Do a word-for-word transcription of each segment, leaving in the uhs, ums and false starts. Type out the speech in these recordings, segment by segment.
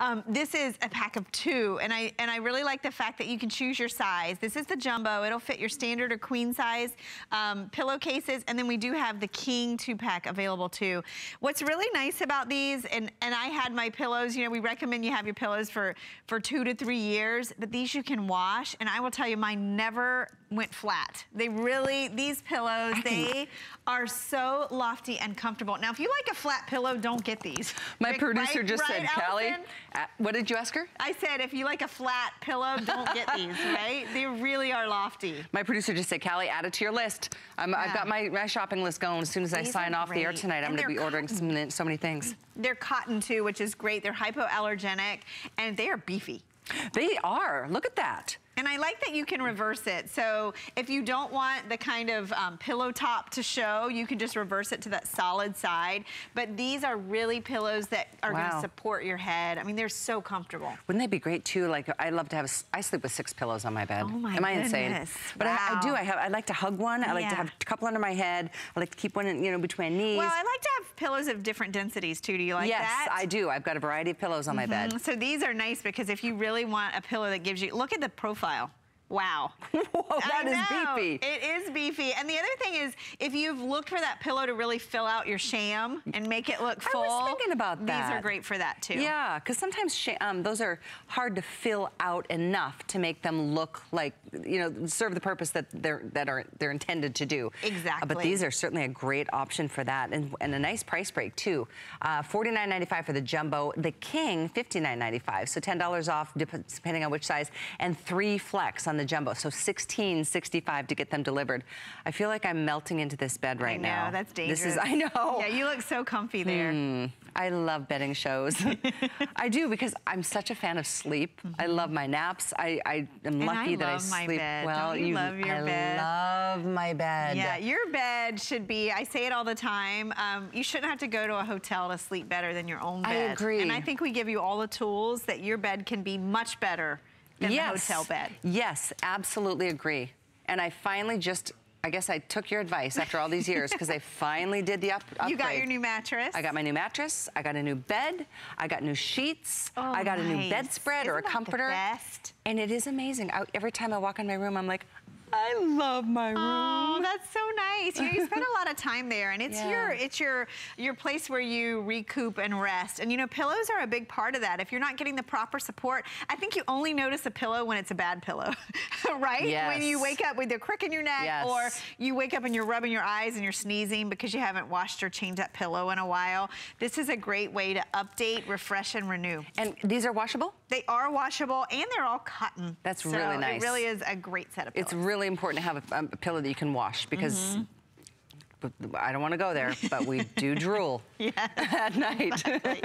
Um, this is a pack of two, and I and I really like the fact that you can choose your size. This is the jumbo. It'll fit your standard or queen size um, pillowcases, and then we do have the king two-pack available too. What's really nice about these, and and I had my pillows. You know, we recommend you have your pillows for for two to three years, but these you can wash. And I will tell you, mine never went flat. They really these pillows they are so lofty and comfortable. Now, if you like a flat pillow, don't get these. My like, producer right, just right, said, Callie, uh, what did you ask her? I said, if you like a flat pillow, don't get these, right? They really are lofty. My producer just said, Callie, add it to your list. Um, yeah. I've got my, my shopping list going. As soon as these I sign off great. the air tonight, I'm going to be ordering some, so many things. They're cotton, too, which is great. They're hypoallergenic, and they are beefy. They are. Look at that. And I like that you can reverse it. So if you don't want the kind of um, pillow top to show, you can just reverse it to that solid side. But these are really pillows that are wow. gonna support your head. I mean, they're so comfortable. Wouldn't they be great too? Like, I love to have, a, I sleep with six pillows on my bed. Oh my Am I goodness. insane? But wow. I, I do, I have. I like to hug one. I yeah. like to have a couple under my head. I like to keep one, in, you know, between my knees. Well, I like to have pillows of different densities too. Do you like yes, that? Yes, I do. I've got a variety of pillows on mm-hmm. my bed. So these are nice because if you really want a pillow that gives you, look at the profile. Wow. Whoa, that I know. is beefy. It is beefy. And the other thing is, if you've looked for that pillow to really fill out your sham and make it look full. I was thinking about that. These are great for that, too. Yeah, because sometimes sh um, those are hard to fill out enough to make them look like, you know, serve the purpose that they're, that are, they're intended to do. Exactly. Uh, but these are certainly a great option for that and, and a nice price break, too. Uh, forty-nine ninety-five for the jumbo. The king, fifty-nine ninety-five. So ten dollars off, depending on which size. And three flex on the jumbo, so sixteen sixty-five to get them delivered. I feel like I'm melting into this bed right I know, now. That's dangerous. This is, I know. Yeah, you look so comfy there. Mm, I love bedding shows. I do because I'm such a fan of sleep. Mm-hmm. I love my naps. I, I am lucky I that I sleep bed. well. Don't you, you love your I bed. I love my bed. Yeah, your bed should be. I say it all the time. Um, you shouldn't have to go to a hotel to sleep better than your own bed. I agree. And I think we give you all the tools that your bed can be much better. Than yes. the hotel bed. Yes, absolutely agree. And I finally just, I guess I took your advice after all these years because I finally did the up upgrade. You got your new mattress. I got my new mattress. I got a new bed. I got new sheets. Oh, I got nice. a new bedspread Isn't or a comforter. That the best? And it is amazing. I, every time I walk in my room, I'm like, I love my room. Oh, that's so nice. You, you spend a lot of time there, and it's yeah. your it's your your place where you recoup and rest. And you know, pillows are a big part of that. If you're not getting the proper support, I think you only notice a pillow when it's a bad pillow, right? Yes. When you wake up with a crick in your neck, yes. or you wake up and you're rubbing your eyes and you're sneezing because you haven't washed or changed that pillow in a while. This is a great way to update, refresh, and renew. And these are washable? They are washable, and they're all cotton. That's so really nice. It really is a great set of pillows. It's really Really important to have a, a pillow that you can wash because mm-hmm. I don't want to go there, but we do drool yeah, at night. Exactly.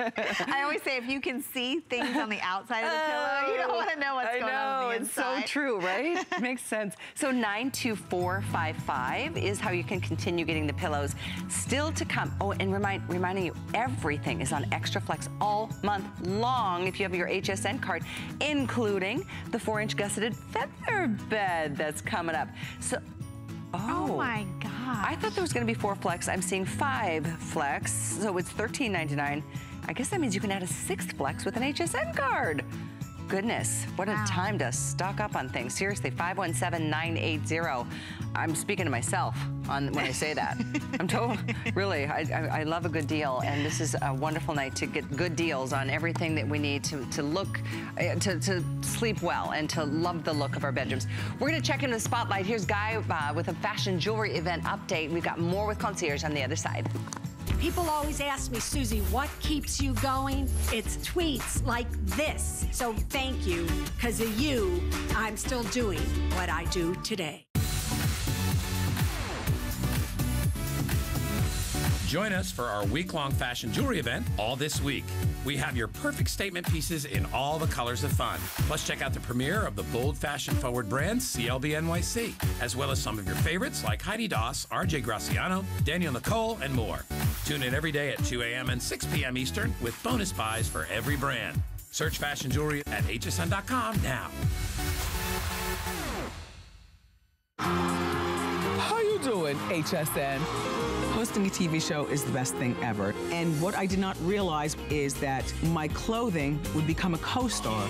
I always say if you can see things on the outside of the oh, pillow, you don't want to know what's I going know, on, on the inside. It's so true, right? Makes sense. So nine two four five five is how you can continue getting the pillows still to come. Oh, and remind reminding you, everything is on Extra Flex all month long if you have your H S N card, including the four-inch gusseted feather bed that's coming up. So. Oh. oh my gosh. I thought there was gonna be four flex. I'm seeing five flex, so it's thirteen ninety-nine. I guess that means you can add a sixth flex with an H S N card. Goodness, what wow. a time to stock up on things. Seriously, five one seven, nine eight zero. I'm speaking to myself on when I say that. I'm told, really, I, I, I love a good deal, and this is a wonderful night to get good deals on everything that we need to, to look, uh, to, to sleep well, and to love the look of our bedrooms. We're gonna check into the spotlight. Here's Guy uh, with a fashion jewelry event update. We've got more with Concierge on the other side. People always ask me, Susie, what keeps you going? It's tweets like this. So thank you, because of you, I'm still doing what I do today. Join us for our week-long fashion jewelry event all this week. We have your perfect statement pieces in all the colors of fun. Plus, check out the premiere of the bold fashion-forward brand C L B N Y C, as well as some of your favorites like Heidi Doss, R J Graciano, Daniel Nicole, and more. Tune in every day at two A M and six P M Eastern with bonus buys for every brand. Search fashion jewelry at H S N dot com now. How you doing, H S N? Hosting a T V show is the best thing ever. And what I did not realize is that my clothing would become a co-star.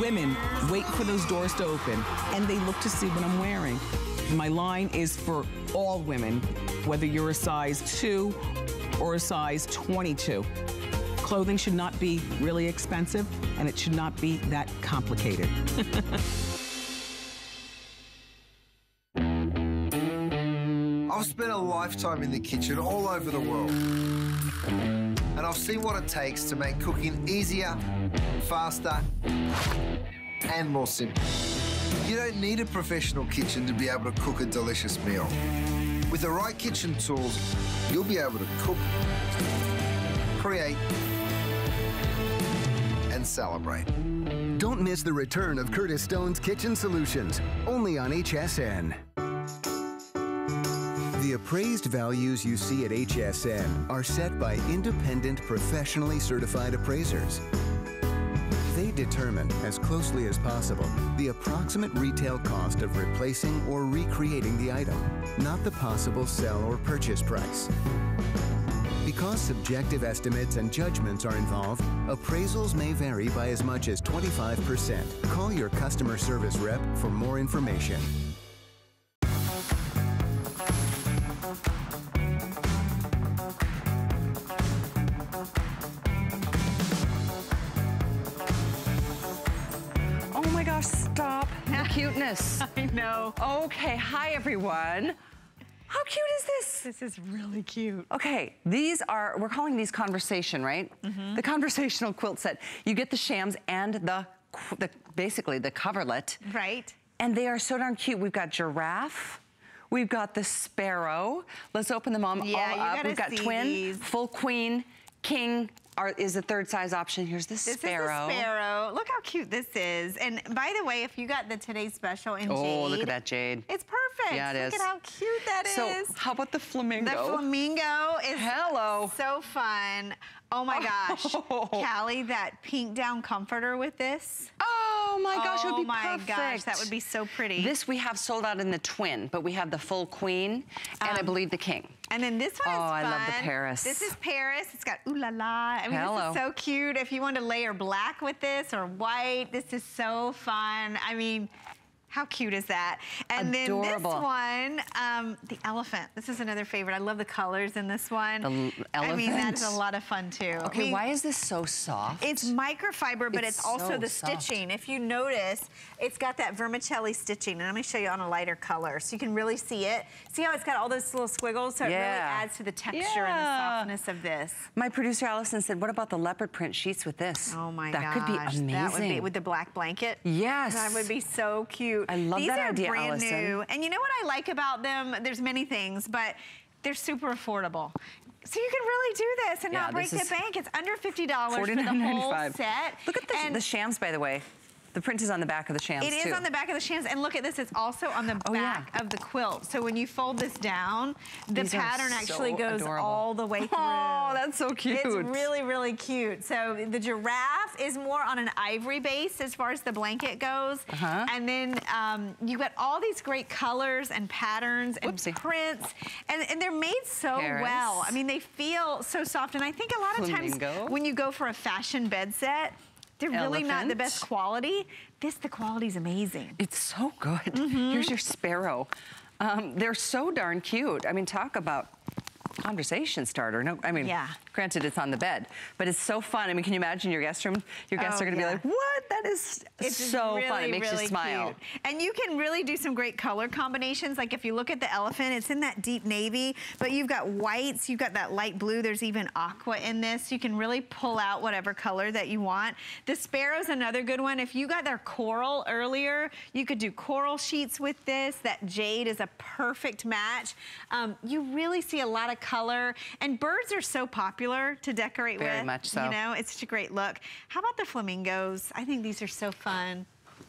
Women wait for those doors to open, and they look to see what I'm wearing. My line is for all women, whether you're a size two or a size twenty-two. Clothing should not be really expensive, and it should not be that complicated. I've spent a lifetime in the kitchen all over the world. And I've seen what it takes to make cooking easier, faster, and more simple. You don't need a professional kitchen to be able to cook a delicious meal. With the right kitchen tools, you'll be able to cook, create, and celebrate. Don't miss the return of Curtis Stone's Kitchen Solutions, only on H S N. The appraised values you see at H S N are set by independent, professionally certified appraisers. They determine, as closely as possible, the approximate retail cost of replacing or recreating the item, not the possible sell or purchase price. Because subjective estimates and judgments are involved, appraisals may vary by as much as twenty-five percent. Call your customer service rep for more information. Stop the cuteness. I know. Okay, hi everyone. How cute is this? This is really cute. Okay, these are, we're calling these conversation, right? Mm-hmm. The conversational quilt set. You get the shams and the, the, basically the coverlet. Right. And they are so darn cute. We've got giraffe. We've got the sparrow. Let's open them all, yeah, all you up. We've got see twin, these. Full queen, king, Are, is the third size option. Here's the sparrow. This is a sparrow. Look how cute this is. And by the way, if you got the today's special in oh, jade. Oh, look at that jade. It's perfect. Yeah, it look is. Look at how cute that so, is. So, how about the flamingo? The flamingo is Hello. so fun. Oh my gosh. Oh. Callie, that pink down comforter with this. Oh my gosh, oh it would be perfect. Oh my gosh, that would be so pretty. This we have sold out in the twin, but we have the full queen um, and I believe the king. And then this one oh, is fun. Oh, I love the Paris. This is Paris. It's got ooh la la. I mean, Hello. this is so cute. If you want to layer black with this or white, this is so fun. I mean, how cute is that? And Adorable. then this one, um, the elephant. This is another favorite. I love the colors in this one. The elephant. I mean, that's a lot of fun too. Okay, I mean, why is this so soft? It's microfiber, but it's, it's also so the soft. stitching. If you notice, it's got that vermicelli stitching. And let me show you on a lighter color so you can really see it. See how it's got all those little squiggles? So yeah. it really adds to the texture yeah. and the softness of this. My producer, Allison, said, what about the leopard print sheets with this? Oh my that gosh. That could be amazing. That would be, with the black blanket. Yes. That would be so cute. I love These that are idea, brand Allison. new, and you know what I like about them? There's many things, but they're super affordable. So you can really do this and yeah, not break the bank. It's under fifty dollars for the whole set. Look at the, the shams, by the way. The print is on the back of the shams, It is too. on the back of the shams, and look at this. It's also on the oh, back yeah. of the quilt. So when you fold this down, the These pattern so actually goes adorable. all the way through. Oh, that's so cute. It's really, really cute. So the giraffe is more on an ivory base as far as the blanket goes. Uh-huh. And then um, you got all these great colors and patterns and Whoopsie. prints. And, and they're made so Paris. well. I mean, they feel so soft. And I think a lot of Flamingo. times when you go for a fashion bed set, They're Elephant. really not the best quality. This, the quality's amazing. It's so good. Mm-hmm. Here's your sparrow. Um, they're so darn cute. I mean, talk about conversation starter. No, I mean, yeah. granted, it's on the bed, but it's so fun. I mean, can you imagine your guest room? Your guests oh, are going to yeah. be like, what? That is it's so really, fun. It makes really you smile. Cute. And you can really do some great color combinations. Like if you look at the elephant, it's in that deep navy, but you've got whites, you've got that light blue. There's even aqua in this. You can really pull out whatever color that you want. The sparrow's another good one. If you got their coral earlier, you could do coral sheets with this. That jade is a perfect match. Um, you really see a lot of color, and birds are so popular to decorate Very with. Very much so. You know, it's such a great look. How about the flamingos? I think these are so fun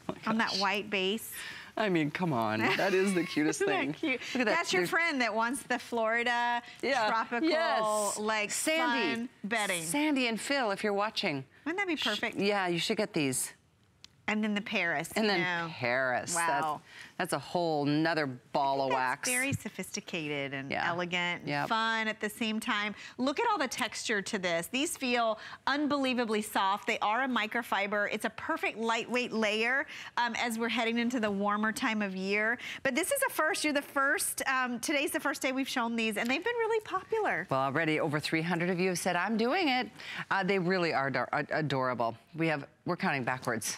oh on that white base. I mean, come on. That is the cutest Isn't thing. That cute? Look at that. That's your There's... friend that wants the Florida yeah. tropical, yes. like, Sandy. fun bedding. Sandy and Phil, if you're watching. Wouldn't that be perfect? Sh yeah, you should get these. And then the Paris. And then know. Paris. Wow. That's, that's a whole nother ball of wax. Very sophisticated and yeah. elegant and yep. fun at the same time. Look at all the texture to this. These feel unbelievably soft. They are a microfiber. It's a perfect lightweight layer um, as we're heading into the warmer time of year. But this is a first. You're the first. Um, today's the first day we've shown these, and they've been really popular. Well, already over three hundred of you have said, I'm doing it. Uh, they really are ador adorable. We have, we're counting backwards.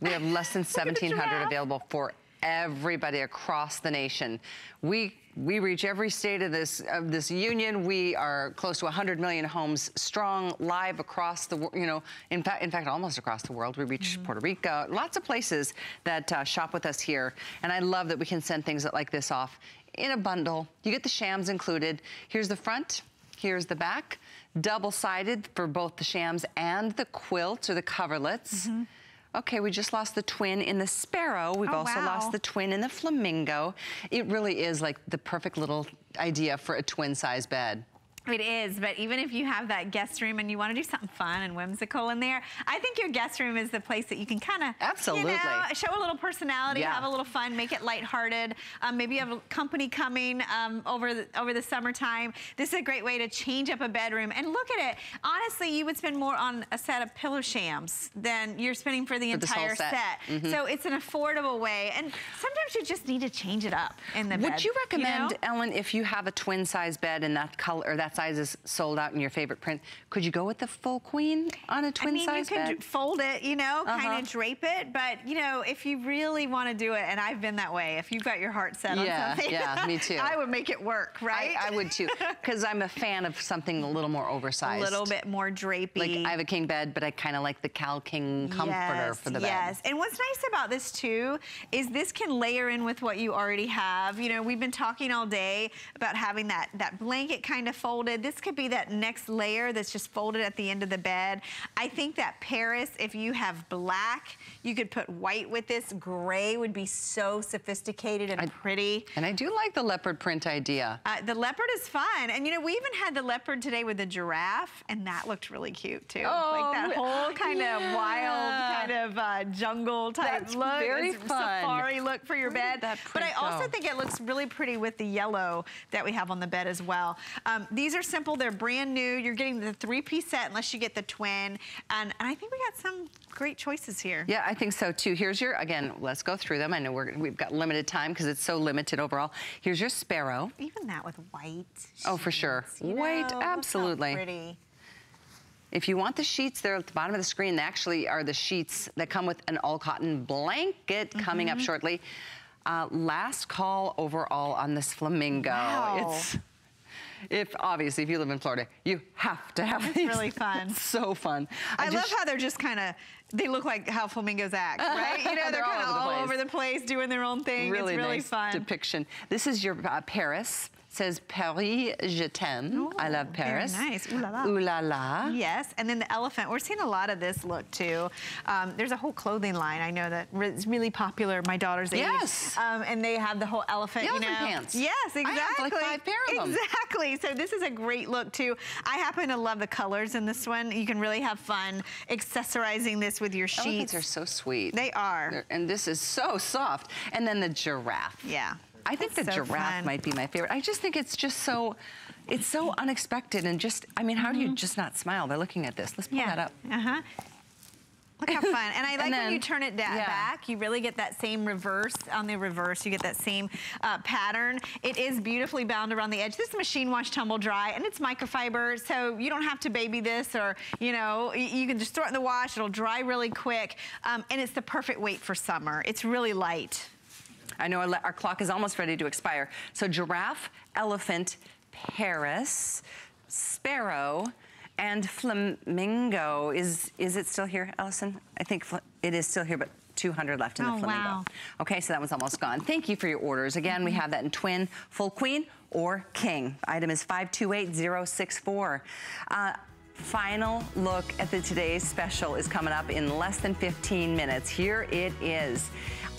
We have less than seventeen hundred available for everybody across the nation. We we reach every state of this of this union. We are close to one hundred million homes strong, live across the you know, in fact, in fact, almost across the world. We reach mm-hmm. Puerto Rico, lots of places that uh, shop with us here. And I love that we can send things like this off in a bundle. You get the shams included. Here's the front. Here's the back. Double-sided for both the shams and the quilts or the coverlets. Mm-hmm. Okay, we just lost the twin in the sparrow. We've oh, also wow. lost the twin in the flamingo. It really is like the perfect little idea for a twin size bed. It is, but even if you have that guest room and you want to do something fun and whimsical in there, I think your guest room is the place that you can kind of, absolutely, you know, show a little personality, yeah. have a little fun, make it lighthearted. Um, maybe you have company coming um, over the, over the summertime. This is a great way to change up a bedroom. And look at it. Honestly, you would spend more on a set of pillow shams than you're spending for the for entire set. set. Mm-hmm. So it's an affordable way. And sometimes you just need to change it up in the would bed. Would you recommend, you know? Ellen, if you have a twin size bed and that color or that sizes sold out in your favorite print, could you go with the full queen on a twin I mean, size bed? You could fold it, you know, uh-huh. kind of drape it, but you know, if you really want to do it, and I've been that way, if you've got your heart set yeah, on something, yeah, me too. I would make it work, right? I, I would too, because I'm a fan of something a little more oversized. A little bit more drapey. Like I have a king bed, but I kind of like the Cal King comforter yes, for the bed. Yes, and what's nice about this too, is this can layer in with what you already have. You know, we've been talking all day about having that, that blanket kind of folded. This could be that next layer that's just folded at the end of the bed. I think that Paris, if you have black, you could put white with this. Gray would be so sophisticated and I, pretty. And I do like the leopard print idea. Uh, the leopard is fun. And you know, we even had the leopard today with the giraffe, and that looked really cute too. Oh, like that whole kind yeah. of wild, kind of uh, jungle type that's look. Very fun. Safari look for your Where bed. That but I also go? think it looks really pretty with the yellow that we have on the bed as well. Um, these are They're simple, they're brand new. You're getting the three-piece set unless you get the twin. And, and I think we got some great choices here. Yeah, I think so too. Here's your, again, let's go through them. I know we're, we've got limited time because it's so limited overall. Here's your sparrow. Even that with white. Sheets, oh, for sure. White, know, absolutely. Pretty. If you want the sheets, they're at the bottom of the screen. They actually are the sheets that come with an all-cotton blanket mm-hmm. coming up shortly. Uh, last call overall on this flamingo. Wow. It's... If, obviously, if you live in Florida, you have to have It's these. really fun. It's so fun. I, I love how they're just kind of, they look like how flamingos act, right? You know, they're, they're kind of all, over, all the over the place doing their own thing. Really it's really nice fun. Depiction. This is your uh, Paris. It says, Paris, je t'aime. Ooh, I love Paris. Very nice. Ooh la la. Ooh la la. Yes, and then the elephant. We're seeing a lot of this look, too. Um, there's a whole clothing line, I know, that is really popular. My daughter's age. Yes. Um, and they have the whole elephant, the you elephant know. pants. Yes, exactly. I have like five pair of them. Exactly. So this is a great look, too. I happen to love the colors in this one. You can really have fun accessorizing this with your sheets. Elephants are so sweet. They are. They're, and this is so soft. And then the giraffe. Yeah. I think That's the so giraffe fun. might be my favorite. I just think it's just so, it's so unexpected and just, I mean, how mm-hmm. do you just not smile by looking at this? Let's pull yeah. that up. Uh-huh. Look how fun. And I like and then, when you turn it yeah. back, you really get that same reverse. On the reverse, you get that same uh, pattern. It is beautifully bound around the edge. This is machine wash, tumble dry, and it's microfiber, so you don't have to baby this or, you know, you can just throw it in the wash. It'll dry really quick. Um, and it's the perfect weight for summer. It's really light. I know our, our clock is almost ready to expire. So giraffe, elephant, Paris, sparrow, and flamingo. Is is it still here, Allison? I think it is still here, but two hundred left in oh, the flamingo. Wow. Okay, so that one's almost gone. Thank you for your orders. Again, mm-hmm. we have that in twin, full queen, or king. Item is five two eight zero six four. Uh, Final look at the today's special is coming up in less than fifteen minutes. Here it is.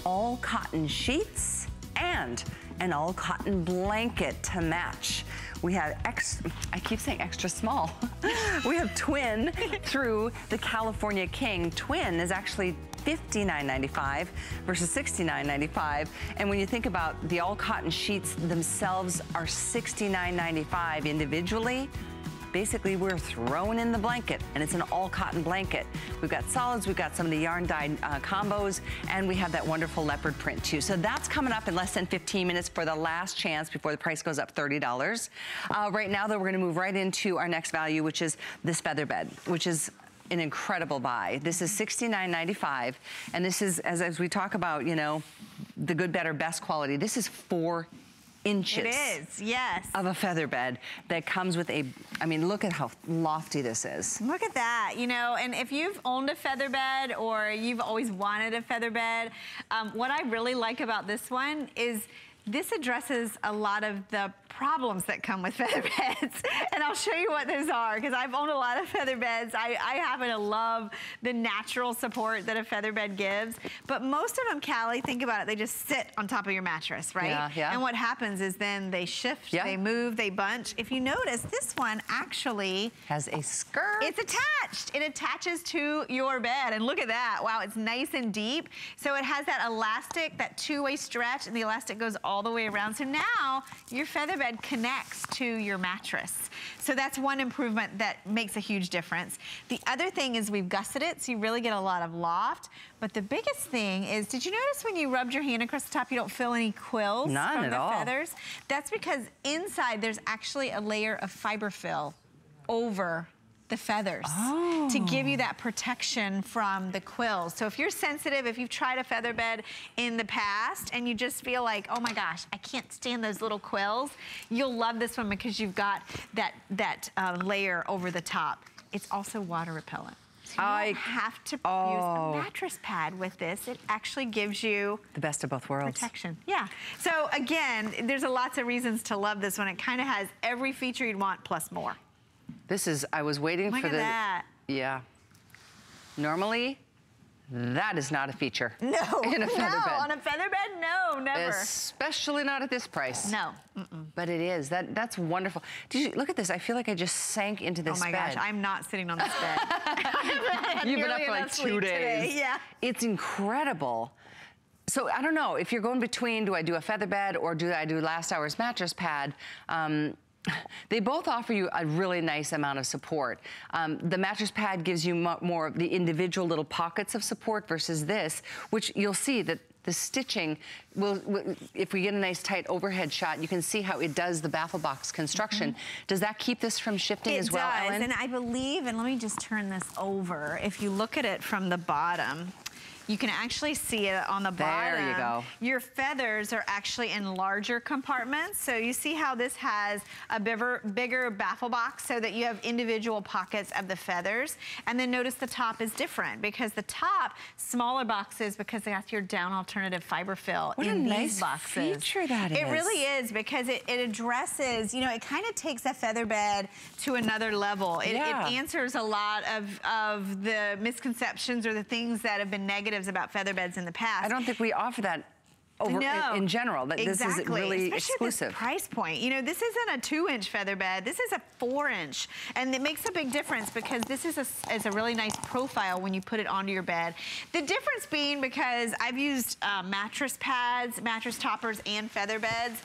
All cotton sheets and an all-cotton blanket to match. We have ex, I keep saying extra small. We have twin through the California King. Twin is actually fifty-nine ninety-five versus sixty-nine ninety-five. And when you think about the all cotton sheets themselves are sixty-nine ninety-five individually, basically we're throwing in the blanket and it's an all cotton blanket. We've got solids, we've got some of the yarn dyed uh, combos, and we have that wonderful leopard print too. So that's coming up in less than fifteen minutes for the last chance before the price goes up thirty dollars. Uh, right now though, we're gonna move right into our next value, which is this feather bed, which is an incredible buy. This is sixty-nine ninety-five, and this is, as, as we talk about, you know, the good, better, best quality, this is four inches it is, yes. of a feather bed that comes with a, I mean, look at how lofty this is. Look at that, you know, and if you've owned a feather bed or you've always wanted a feather bed, um, what I really like about this one is this addresses a lot of the problems that come with feather beds. And I'll show you what those are, because I've owned a lot of feather beds. I, I happen to love the natural support that a feather bed gives. But most of them, Callie, think about it, they just sit on top of your mattress, right? Yeah, yeah. And what happens is then they shift, yeah. they move, they bunch. If you notice, this one actually has a skirt. It's attached. It attaches to your bed. And look at that. Wow, it's nice and deep. So it has that elastic, that two-way stretch, and the elastic goes all the way around. So now your feather bed connects to your mattress. So that's one improvement that makes a huge difference. The other thing is we've gusseted it, so you really get a lot of loft. But the biggest thing is, did you notice when you rubbed your hand across the top, you don't feel any quills None from at the all. feathers? That's because inside there's actually a layer of fiber fill over the feathers oh. to give you that protection from the quills. So if you're sensitive, if you've tried a feather bed in the past and you just feel like, oh my gosh, I can't stand those little quills, you'll love this one because you've got that, that uh, layer over the top. It's also water repellent. So you I don't have to oh. use a mattress pad with this. It actually gives you the best of both worlds. Protection. Yeah. So again, there's a lots of reasons to love this one. It kind of has every feature you'd want plus more. This is, I was waiting Look for the- Look at that. Yeah. Normally, that is not a feature. No. In a feather no, bed. on a feather bed, no, never. Especially not at this price. No. Mm-mm. But it is, that that's wonderful. Did you, look at this, I feel like I just sank into this bed. Oh my bed. gosh, I'm not sitting on this bed. You've been up for like two days. Today, yeah. It's incredible. So I don't know, if you're going between, do I do a feather bed or do I do last hour's mattress pad? Um, They both offer you a really nice amount of support. Um, the mattress pad gives you more of the individual little pockets of support versus this, which you'll see that the stitching will, will, if we get a nice tight overhead shot, you can see how it does the baffle box construction. Mm-hmm. Does that keep this from shifting it as well, does, Ellen? And I believe, and let me just turn this over, if you look at it from the bottom, you can actually see it on the bottom. There you go. Your feathers are actually in larger compartments. So you see how this has a bigger, bigger baffle box so that you have individual pockets of the feathers. And then notice the top is different because the top, smaller boxes because they have your down alternative fiber fill what in a these nice boxes. feature that is. It really is because it, it addresses, you know, it kind of takes a feather bed to another level. It, yeah. it answers a lot of, of the misconceptions or the things that have been negative about feather beds in the past. I don't think we offer that over no, in, in general. That exactly. This is really Especially exclusive. At this price point. You know, this isn't a two-inch feather bed. This is a four-inch, and it makes a big difference because this is a is a really nice profile when you put it onto your bed. The difference being because I've used uh, mattress pads, mattress toppers, and feather beds.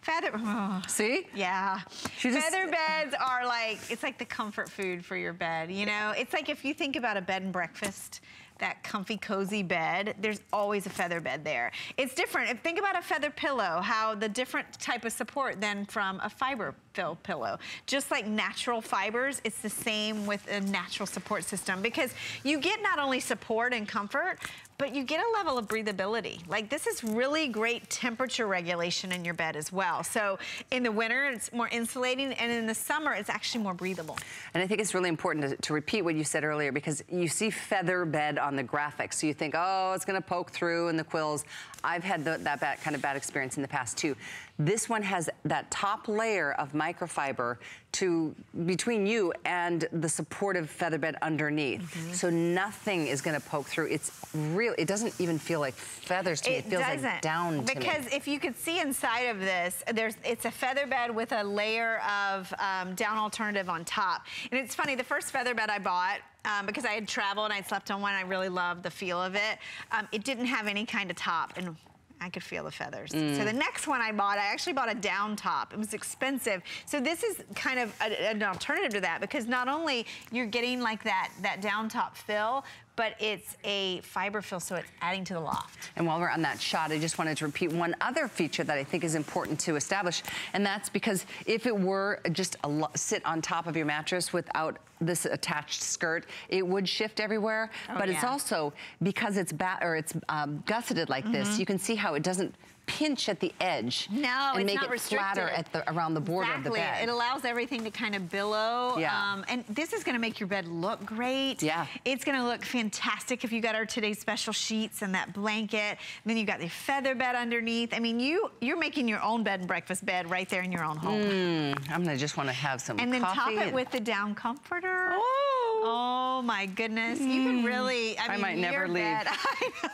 Feather, oh. See? Yeah. She feather just, beds are like, it's like the comfort food for your bed, you know? It's like if you think about a bed and breakfast, that comfy, cozy bed, there's always a feather bed there. It's different. If, think about a feather pillow, how the different type of support than from a fiber fill pillow. Just like natural fibers, it's the same with a natural support system because you get not only support and comfort, but you get a level of breathability. Like this is really great temperature regulation in your bed as well. So in the winter, it's more insulating, and in the summer, it's actually more breathable. And I think it's really important to, to repeat what you said earlier because you see feather bed on the graphics. So you think, oh, it's gonna poke through and the quills. I've had the, that bad, kind of bad experience in the past too. This one has that top layer of my microfiber to between you and the supportive featherbed underneath. Mm-hmm. So nothing is going to poke through. It's real. It doesn't even feel like feathers to it me. It feels doesn't, like down to because me. If you could see inside of this, there's it's a featherbed with a layer of um, down alternative on top. And it's funny, the first featherbed I bought, Um, because I had traveled and I slept on one, I really loved the feel of it. Um, it didn't have any kind of top, and I could feel the feathers. Mm. So the next one I bought, I actually bought a down top. It was expensive. So this is kind of a, an alternative to that, because not only you're getting like that, that down top fill, but it's a fiber fill, so it's adding to the loft. And while we're on that shot, I just wanted to repeat one other feature that I think is important to establish, and that's because if it were just a sit on top of your mattress without this attached skirt, it would shift everywhere. Oh, but yeah. It's also, because it's ba or it's um, gusseted like mm-hmm. this, you can see how it doesn't pinch at the edge. No, and it's make not it flatter at the around the border exactly. of the bed. It allows everything to kind of billow. Yeah. Um, and this is going to make your bed look great. Yeah. It's going to look fantastic if you got our today's special sheets and that blanket. And then you got the feather bed underneath. I mean, you you're making your own bed and breakfast bed right there in your own home. Mm, I'm gonna just want to have some. And then coffee top it and... with the down comforter. Oh. Oh my goodness! Mm. You can really. I, mean, I might never leave.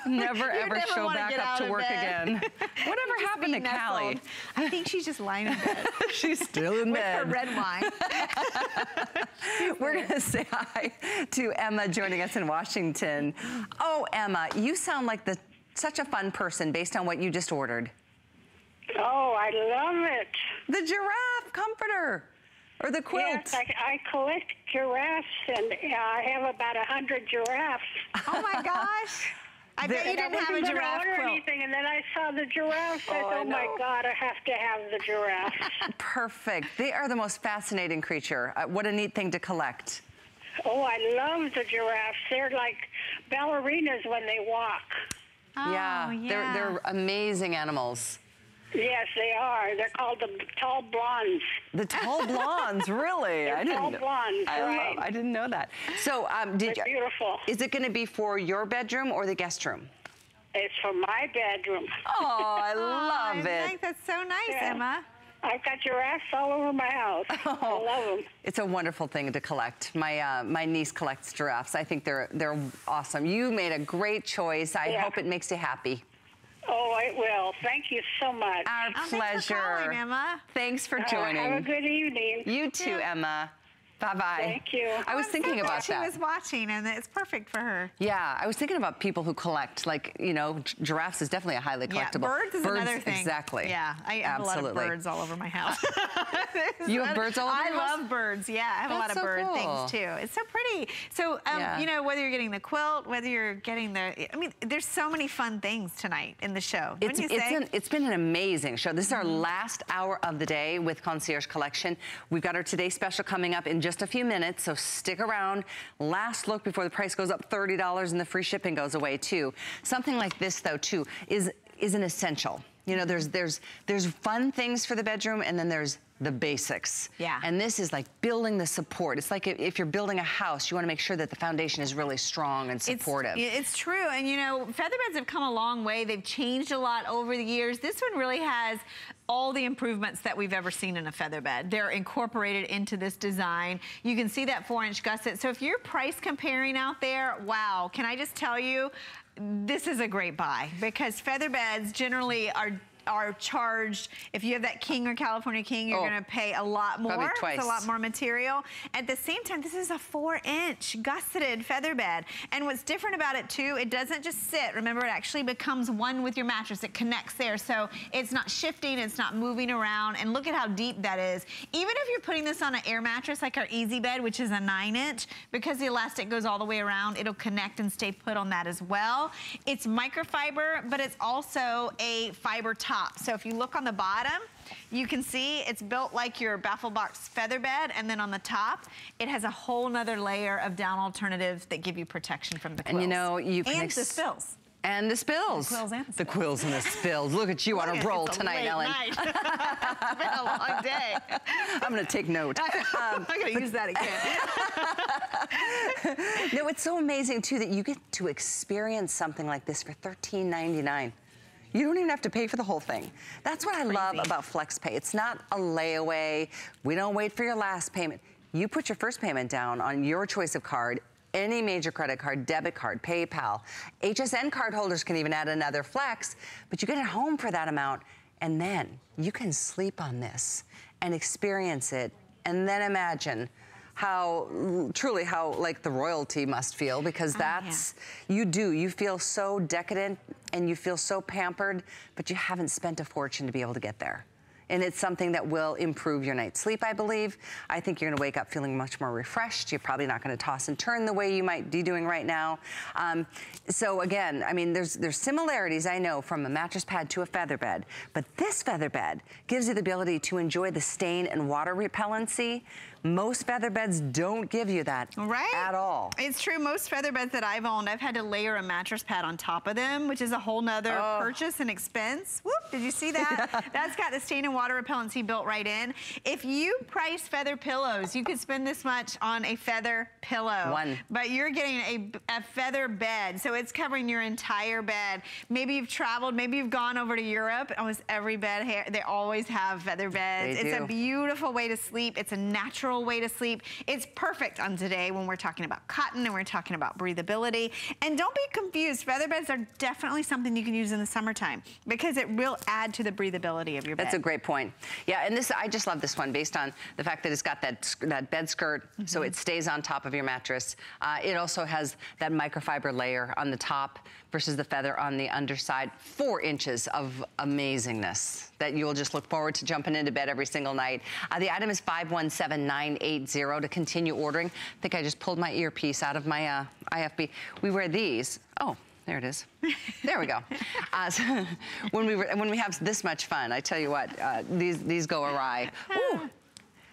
Never ever never show back up to work bed. Again. Whatever happened to nestled. Callie? I think she's just lying in bed. She's still in with bed. With her red wine. We're gonna say hi to Emma joining us in Washington. Oh, Emma, you sound like the such a fun person based on what you just ordered. Oh, I love it. The giraffe comforter. Or the quilt. Yes, I, I collect giraffes, and uh, I have about a hundred giraffes. Oh my gosh! I the, bet you didn't I have a giraffe quilt. Or anything, and then I saw the giraffe. Oh, I thought, oh my God! I have to have the giraffe. Perfect. They are the most fascinating creature. Uh, what a neat thing to collect. Oh, I love the giraffes. They're like ballerinas when they walk. Oh, yeah, yeah. They're they're amazing animals. Yes, they are. They're called the tall blondes. The tall blondes, really? They're I didn't tall know. blondes, I right? Love, I didn't know that. So, um, did They're you, beautiful. Is it going to be for your bedroom or the guest room? It's for my bedroom. Oh, I love oh, I it. Think that's so nice, yeah. Emma. I've got giraffes all over my house. Oh, I love them. It's a wonderful thing to collect. My uh, my niece collects giraffes. I think they're they're awesome. You made a great choice. I yeah. hope it makes you happy. Oh, it will. Thank you so much. Our oh, pleasure. Thanks for calling, Emma. Thanks for joining. Uh, have a good evening. You too, yeah. Emma. Bye-bye. Thank you. I was I'm thinking about that. She was watching, and it's perfect for her. Yeah, I was thinking about people who collect, like, you know, giraffes is definitely a highly collectible. Yeah, birds is birds, another thing. Exactly. Yeah, I have Absolutely. a lot of birds all over my house. You have birds all over I your house? I love birds, yeah. I have That's a lot of so bird cool. things, too. It's so pretty. So, um, yeah. you know, whether you're getting the quilt, whether you're getting the, I mean, there's so many fun things tonight in the show. It's, you it's, say? An, it's been an amazing show. This is our last hour of the day with Concierge Collection. We've got our Today Special coming up in just a few minutes, so stick around. Last look before the price goes up thirty dollars and the free shipping goes away too. Something like this though too is is an essential. You know, there's there's there's fun things for the bedroom, and then there's the basics. Yeah. And this is like building the support. It's like if you're building a house, you want to make sure that the foundation is really strong and supportive. It's, it's true. And you know, feather beds have come a long way. They've changed a lot over the years. This one really has all the improvements that we've ever seen in a feather bed. They're incorporated into this design. You can see that four inch gusset. So if you're price comparing out there, wow, can I just tell you, this is a great buy, because feather beds generally are are charged. If you have that king or California king, you're oh, gonna pay a lot more. Probably twice. It's a lot more material. At the same time, this is a four inch gusseted feather bed. And what's different about it too, it doesn't just sit. Remember, it actually becomes one with your mattress. It connects there. So it's not shifting, it's not moving around. And look at how deep that is. Even if you're putting this on an air mattress like our Easy Bed, which is a nine inch, because the elastic goes all the way around, it'll connect and stay put on that as well. It's microfiber, but it's also a fiber top. So if you look on the bottom, you can see it's built like your Baffle Box feather bed, and then on the top, it has a whole nother layer of down alternatives that give you protection from the quills. And you know, you can and the spills. And the spills. The quills and the spills. The quills and the spills. Look at you on a roll tonight, Ellen. It's been a long day. I'm going to take note. Um, I'm going to use that again. No, it's so amazing, too, that you get to experience something like this for thirteen ninety-nine. You don't even have to pay for the whole thing. That's what I love about FlexPay. It's not a layaway. We don't wait for your last payment. You put your first payment down on your choice of card, any major credit card, debit card, PayPal. H S N card holders can even add another Flex, but you get it home for that amount, and then you can sleep on this and experience it, and then imagine how, truly how like the royalty must feel, because that's, oh, yeah. you do, you feel so decadent and you feel so pampered, but you haven't spent a fortune to be able to get there. And it's something that will improve your night's sleep, I believe. I think you're gonna wake up feeling much more refreshed. You're probably not gonna toss and turn the way you might be doing right now. Um, so again, I mean, there's, there's similarities, I know, from a mattress pad to a feather bed. But this feather bed gives you the ability to enjoy the stain and water repellency. Most feather beds don't give you that right? at all. It's true, most feather beds that I've owned, I've had to layer a mattress pad on top of them, which is a whole nother oh. purchase and expense. Whoop, did you see that? Yeah. That's got the stain and water repellency built right in. If you price feather pillows, you could spend this much on a feather pillow. One. But you're getting a, a feather bed, so it's covering your entire bed. Maybe you've traveled, maybe you've gone over to Europe, almost every bed, they always have feather beds. They it's do. a beautiful way to sleep, it's a natural way to sleep. It's perfect on today when we're talking about cotton and we're talking about breathability. And don't be confused, feather beds are definitely something you can use in the summertime because it will add to the breathability of your bed. That's a great point. Yeah, and this, I just love this one based on the fact that it's got that, that bed skirt, mm-hmm. so it stays on top of your mattress. Uh, it also has that microfiber layer on the top versus the feather on the underside. Four inches of amazingness that you'll just look forward to jumping into bed every single night. Uh, the item is five one seven nine eight zero to continue ordering. I think I just pulled my earpiece out of my uh, I F B. We wear these. Oh, there it is. There we go. Uh, so when we were, when we have this much fun, I tell you what, uh, these these go awry. Ooh.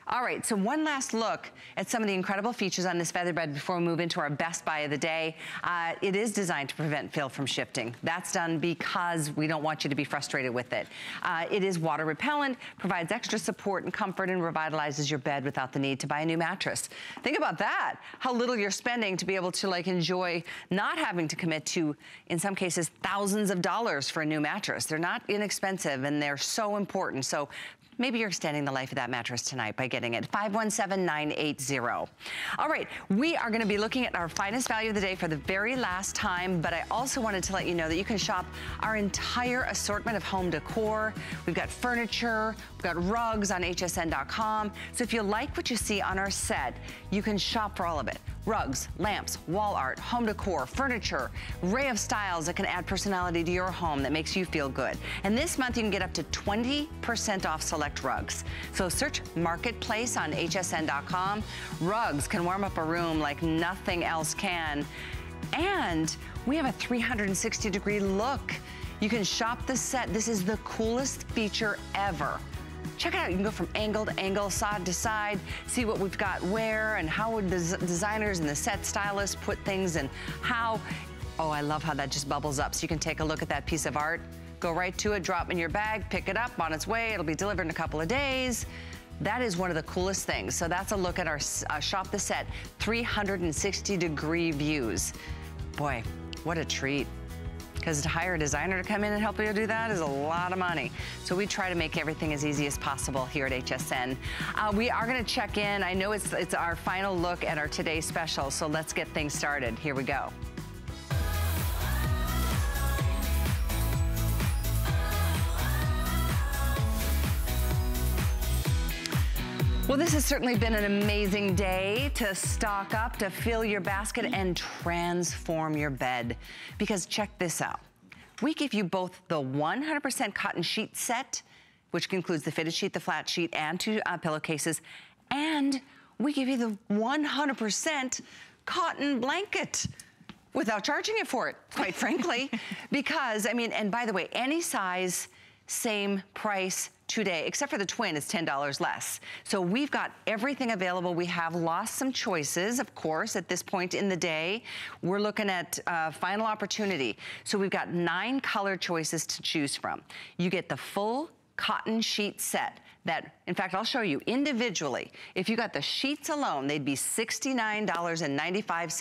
All right, so one last look at some of the incredible features on this feather bed before we move into our best buy of the day. Uh, it is designed to prevent fill from shifting. That's done because we don't want you to be frustrated with it. Uh, it is water repellent, provides extra support and comfort, and revitalizes your bed without the need to buy a new mattress. Think about that, how little you're spending to be able to like enjoy not having to commit to, in some cases, thousands of dollars for a new mattress. They're not inexpensive and they're so important. So maybe you're extending the life of that mattress tonight by getting it. five one seven nine eight zero. All right, we are gonna be looking at our finest value of the day for the very last time, but I also wanted to let you know that you can shop our entire assortment of home decor. We've got furniture, we've got rugs on H S N dot com. So if you like what you see on our set, you can shop for all of it. Rugs, lamps, wall art, home decor, furniture, array of styles that can add personality to your home that makes you feel good. And this month you can get up to twenty percent off select rugs. So search Marketplace on H S N dot com. Rugs can warm up a room like nothing else can. And we have a three sixty degree look. You can shop the set. This is the coolest feature ever. Check it out, you can go from angle to angle, side to side, see what we've got where and how would the designers and the set stylists put things and how. Oh, I love how that just bubbles up. So you can take a look at that piece of art, go right to it, drop in your bag, pick it up on its way, it'll be delivered in a couple of days. That is one of the coolest things. So that's a look at our uh, Shop the Set three sixty degree views. Boy, what a treat. Because to hire a designer to come in and help you do that is a lot of money. So we try to make everything as easy as possible here at H S N. Uh, we are gonna check in. I know it's, it's our final look at our Today Special, so let's get things started. Here we go. Well, this has certainly been an amazing day to stock up, to fill your basket, and transform your bed. Because check this out. We give you both the one hundred percent cotton sheet set, which includes the fitted sheet, the flat sheet, and two uh, pillowcases, and we give you the one hundred percent cotton blanket. Without charging you for it, quite frankly. Because, I mean, and by the way, any size, same price, today, except for the twin, is ten dollars less. So we've got everything available. We have lost some choices, of course, at this point in the day. We're looking at uh, final opportunity. So we've got nine color choices to choose from. You get the full cotton sheet set that, in fact, I'll show you individually. If you got the sheets alone, they'd be sixty-nine ninety-five.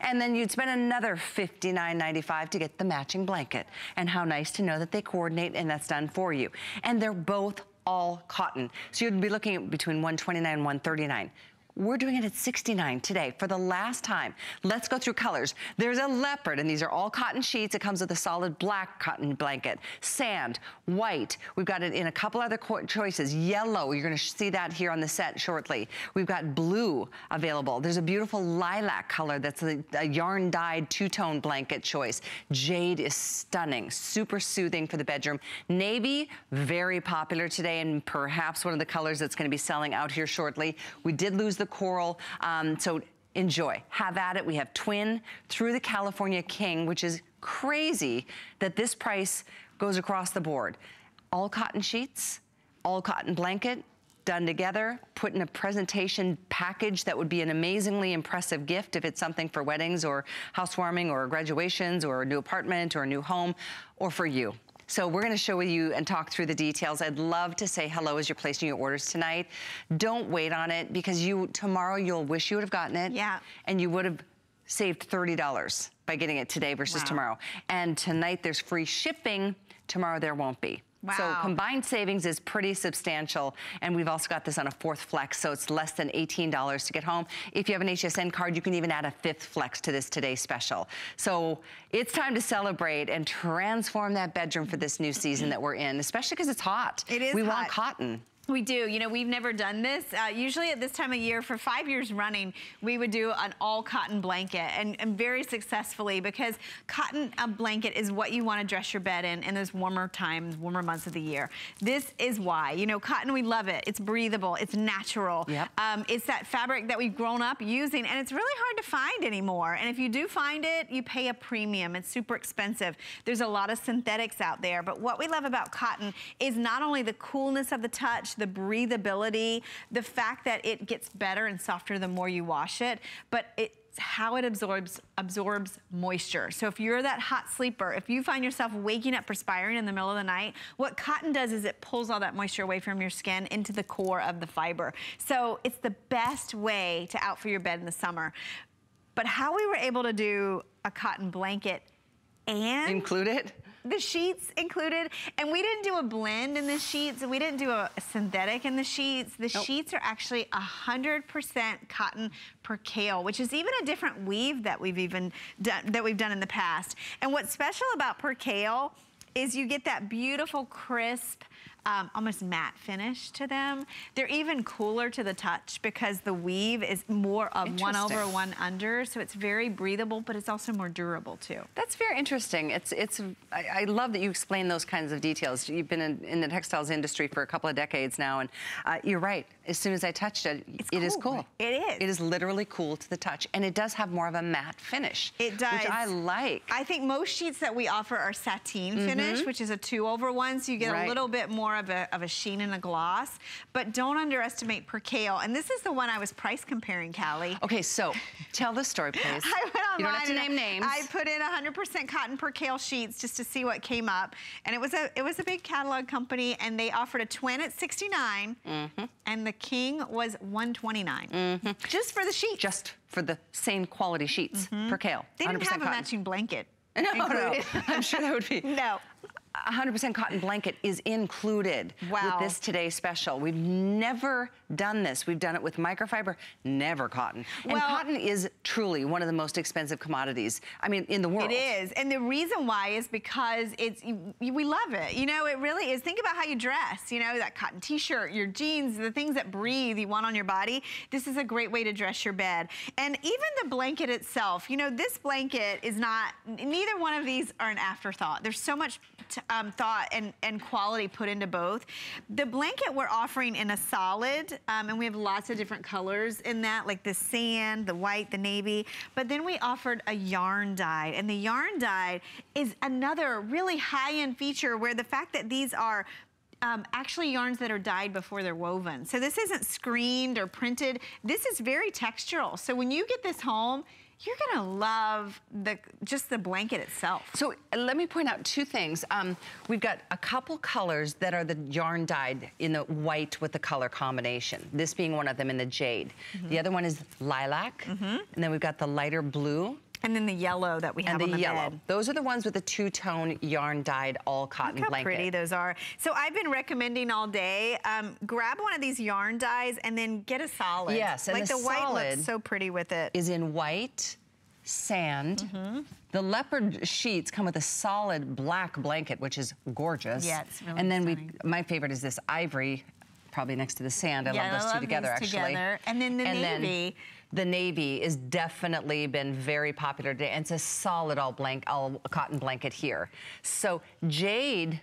And then you'd spend another fifty-nine ninety-five to get the matching blanket. And how nice to know that they coordinate and that's done for you. And they're both all cotton. So you'd be looking at between one twenty-nine and one thirty-nine. We're doing it at sixty-nine dollars today for the last time. Let's go through colors. There's a leopard, and these are all cotton sheets. It comes with a solid black cotton blanket, sand, white. We've got it in a couple other choices. Yellow, you're gonna see that here on the set shortly. We've got blue available. There's a beautiful lilac color that's a, a yarn dyed two-tone blanket choice. Jade is stunning, super soothing for the bedroom. Navy, very popular today, and perhaps one of the colors that's gonna be selling out here shortly. We did lose the coral, um, so enjoy. Have at it. We have twin through the California King, which is crazy that this price goes across the board. All cotton sheets, all cotton blanket, done together, put in a presentation package that would be an amazingly impressive gift if it's something for weddings or housewarming or graduations or a new apartment or a new home or for you. So we're gonna show you and talk through the details. I'd love to say hello as you're placing your orders tonight. Don't wait on it, because you tomorrow you'll wish you would have gotten it. Yeah. And you would have saved thirty dollars by getting it today versus wow. tomorrow. And tonight there's free shipping, tomorrow there won't be. Wow. So combined savings is pretty substantial, and we've also got this on a fourth flex, so it's less than eighteen dollars to get home. If you have an H S N card, you can even add a fifth flex to this today's special. So it's time to celebrate and transform that bedroom for this new season that we're in, especially because it's hot. It is. We hot. want cotton. We do. You know, we've never done this. Uh, usually at this time of year, for five years running, we would do an all-cotton blanket, and, and very successfully, because cotton uh, blanket is what you want to dress your bed in in those warmer times, warmer months of the year. This is why. You know, cotton, we love it. It's breathable. It's natural. Yep. Um, it's that fabric that we've grown up using, and it's really hard to find anymore. And if you do find it, you pay a premium. It's super expensive. There's a lot of synthetics out there, but what we love about cotton is not only the coolness of the touch, the breathability, the fact that it gets better and softer the more you wash it, but it's how it absorbs absorbs moisture. So if you're that hot sleeper, if you find yourself waking up perspiring in the middle of the night, what cotton does is it pulls all that moisture away from your skin into the core of the fiber. So it's the best way to outfit your bed in the summer. But how we were able to do a cotton blanket and include it? The sheets included, and we didn't do a blend in the sheets. We didn't do a synthetic in the sheets. The nope. sheets are actually one hundred percent cotton percale, which is even a different weave that we've even done, that we've done in the past. And what's special about percale is you get that beautiful, crisp, Um, almost matte finish to them. They're even cooler to the touch because the weave is more of one over, one under, so it's very breathable, but it's also more durable too. That's very interesting. It's, it's, I, I love that you explain those kinds of details. You've been in, in the textiles industry for a couple of decades now, and uh, you're right. As soon as I touched it, it's it cool. is cool. It is. It is literally cool to the touch, and it does have more of a matte finish. It does. Which I like. I think most sheets that we offer are sateen mm-hmm. finish, which is a two over one, so you get right. a little bit more Of a, of a sheen and a gloss, but don't underestimate percale. And this is the one I was price comparing, Callie. Okay, so tell the story, please. I went online, you don't have to name names. I put in one hundred percent cotton percale sheets just to see what came up, and it was a it was a big catalog company, and they offered a twin at sixty-nine, mm-hmm. and the king was one twenty-nine, mm-hmm. just for the sheets. Just for the same quality sheets, mm-hmm. percale. They didn't have a cotton. matching blanket. No, no, I'm sure that would be no. one hundred percent cotton blanket is included wow. with this today's special. We've never done this. We've done it with microfiber, never cotton. And well, cotton is truly one of the most expensive commodities, I mean, in the world. It is, and the reason why is because it's, we love it. You know, it really is. Think about how you dress, you know, that cotton t-shirt, your jeans, the things that breathe you want on your body. This is a great way to dress your bed. And even the blanket itself, you know, this blanket is not, neither one of these are an afterthought. There's so much Um, thought and, and quality put into both. The blanket we're offering in a solid, um, and we have lots of different colors in that, like the sand, the white, the navy, but then we offered a yarn dyed, and the yarn dyed is another really high-end feature where the fact that these are Um, actually yarns that are dyed before they're woven. So this isn't screened or printed. This is very textural. So when you get this home, you're gonna love the just the blanket itself. So let me point out two things. Um, we've got a couple colors that are the yarn dyed in the white with the color combination. This being one of them in the jade. Mm-hmm. The other one is lilac, mm-hmm. and then we've got the lighter blue. And then the yellow that we have on the bed. Those are the ones with the two-tone yarn dyed all cotton blanket. Look how pretty those are. So I've been recommending all day, um, grab one of these yarn dyes and then get a solid. Yes, and the solid, like the white looks so pretty with it. Is in white, sand. Mm-hmm. The leopard sheets come with a solid black blanket, which is gorgeous. Yeah, it's really And then stunning. we, my favorite is this ivory, probably next to the sand. I yeah, love those I love two together, these actually. Together. And then the and navy. Then The navy has definitely been very popular today, and it's a solid all blank, all cotton blanket here. So jade,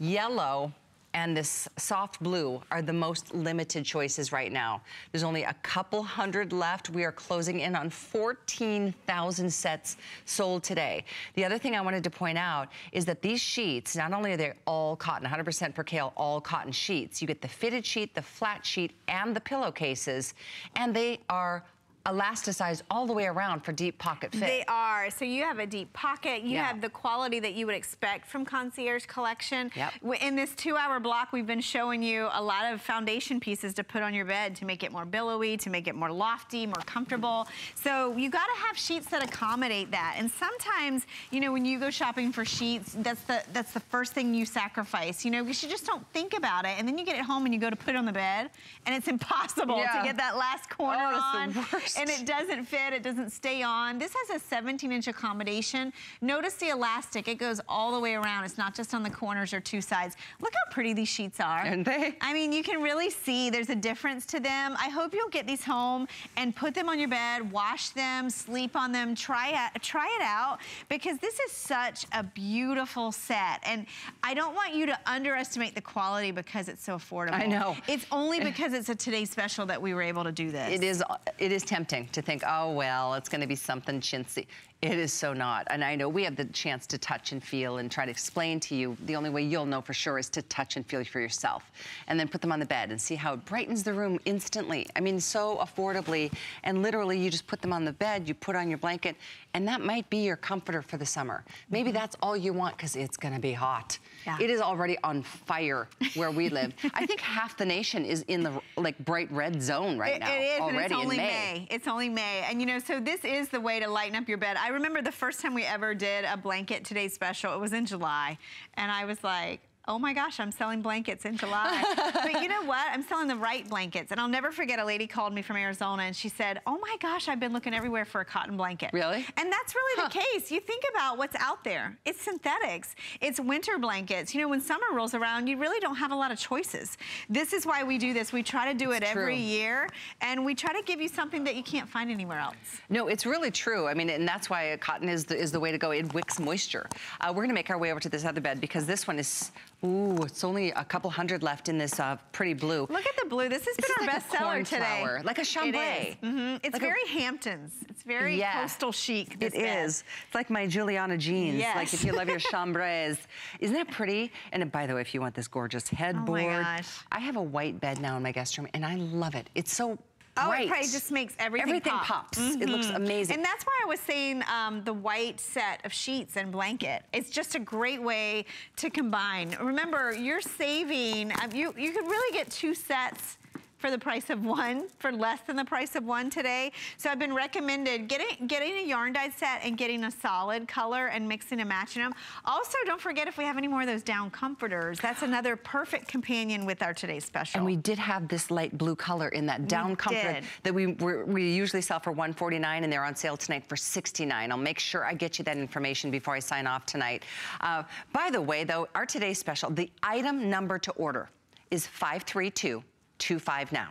yellow, and this soft blue are the most limited choices right now. There's only a couple hundred left. We are closing in on fourteen thousand sets sold today. The other thing I wanted to point out is that these sheets, not only are they all cotton, one hundred percent percale, all cotton sheets, you get the fitted sheet, the flat sheet, and the pillowcases, and they are elasticized all the way around for deep pocket fit. They are. So you have a deep pocket. You yeah. have the quality that you would expect from Concierge Collection. Yep. In this two-hour block, we've been showing you a lot of foundation pieces to put on your bed to make it more billowy, to make it more lofty, more comfortable. So you got to have sheets that accommodate that. And sometimes, you know, when you go shopping for sheets, that's the that's the first thing you sacrifice. You know, because you just don't think about it. And then you get it home and you go to put it on the bed, and it's impossible yeah. to get that last corner oh, that's on. The worst. And it doesn't fit, it doesn't stay on. This has a seventeen inch accommodation. Notice the elastic, it goes all the way around. It's not just on the corners or two sides. Look how pretty these sheets are. Aren't they? I mean, you can really see there's a difference to them. I hope you'll get these home and put them on your bed, wash them, sleep on them, try it, try it out, because this is such a beautiful set. And I don't want you to underestimate the quality because it's so affordable. I know. It's only because it's a today's special that we were able to do this. It is, it is tempting. To think, oh, well, it's going to be something chintzy. It is so not. And I know we have the chance to touch and feel and try to explain to you. The only way you'll know for sure is to touch and feel for yourself. And then put them on the bed and see how it brightens the room instantly. I mean, so affordably. And literally, you just put them on the bed, you put on your blanket, and that might be your comforter for the summer. Maybe mm-hmm. that's all you want because it's going to be hot. Yeah. It is already on fire where we live. I think half the nation is in the like bright red zone right it, now. It is, already and it's only in May. May. It's only May. And you know, so this is the way to lighten up your bed. I remember the first time we ever did a blanket today special, it was in July, and I was like, oh my gosh, I'm selling blankets in July. But you know what? I'm selling the right blankets. And I'll never forget a lady called me from Arizona and she said, oh my gosh, I've been looking everywhere for a cotton blanket. Really? And that's really huh. the case. You think about what's out there. It's synthetics. It's winter blankets. You know, when summer rolls around, you really don't have a lot of choices. This is why we do this. We try to do it's it true. every year. And we try to give you something that you can't find anywhere else. No, it's really true. I mean, and that's why cotton is the, is the way to go. It wicks moisture. Uh, we're going to make our way over to this other bed because this one is... Ooh, it's only a couple hundred left in this uh, pretty blue. Look at the blue. This has this been our like best seller today. Like a chambray. It is. Mm-hmm. It's like very a... Hamptons. It's very yeah. coastal chic. It bed. is. It's like my Giuliana jeans. Yes. Like if you love your chambrays. Isn't that pretty? And by the way, if you want this gorgeous headboard. Oh my gosh. I have a white bed now in my guest room and I love it. It's so Oh, right. it probably just makes everything Everything pop. pops. Mm-hmm. It looks amazing. And that's why I was saying um, the white set of sheets and blanket. It's just a great way to combine. Remember, you're saving, um, you, you could really get two sets for the price of one, for less than the price of one today. So I've been recommended getting getting a yarn dyed set and getting a solid color and mixing and matching them. Also, don't forget if we have any more of those down comforters, that's another perfect companion with our today's special. And we did have this light blue color in that down we comforter did. that we we're, we usually sell for one forty-nine, and they're on sale tonight for sixty-nine. I'll make sure I get you that information before I sign off tonight. Uh, by the way, though, our today's special, the item number to order is five three two. two five now,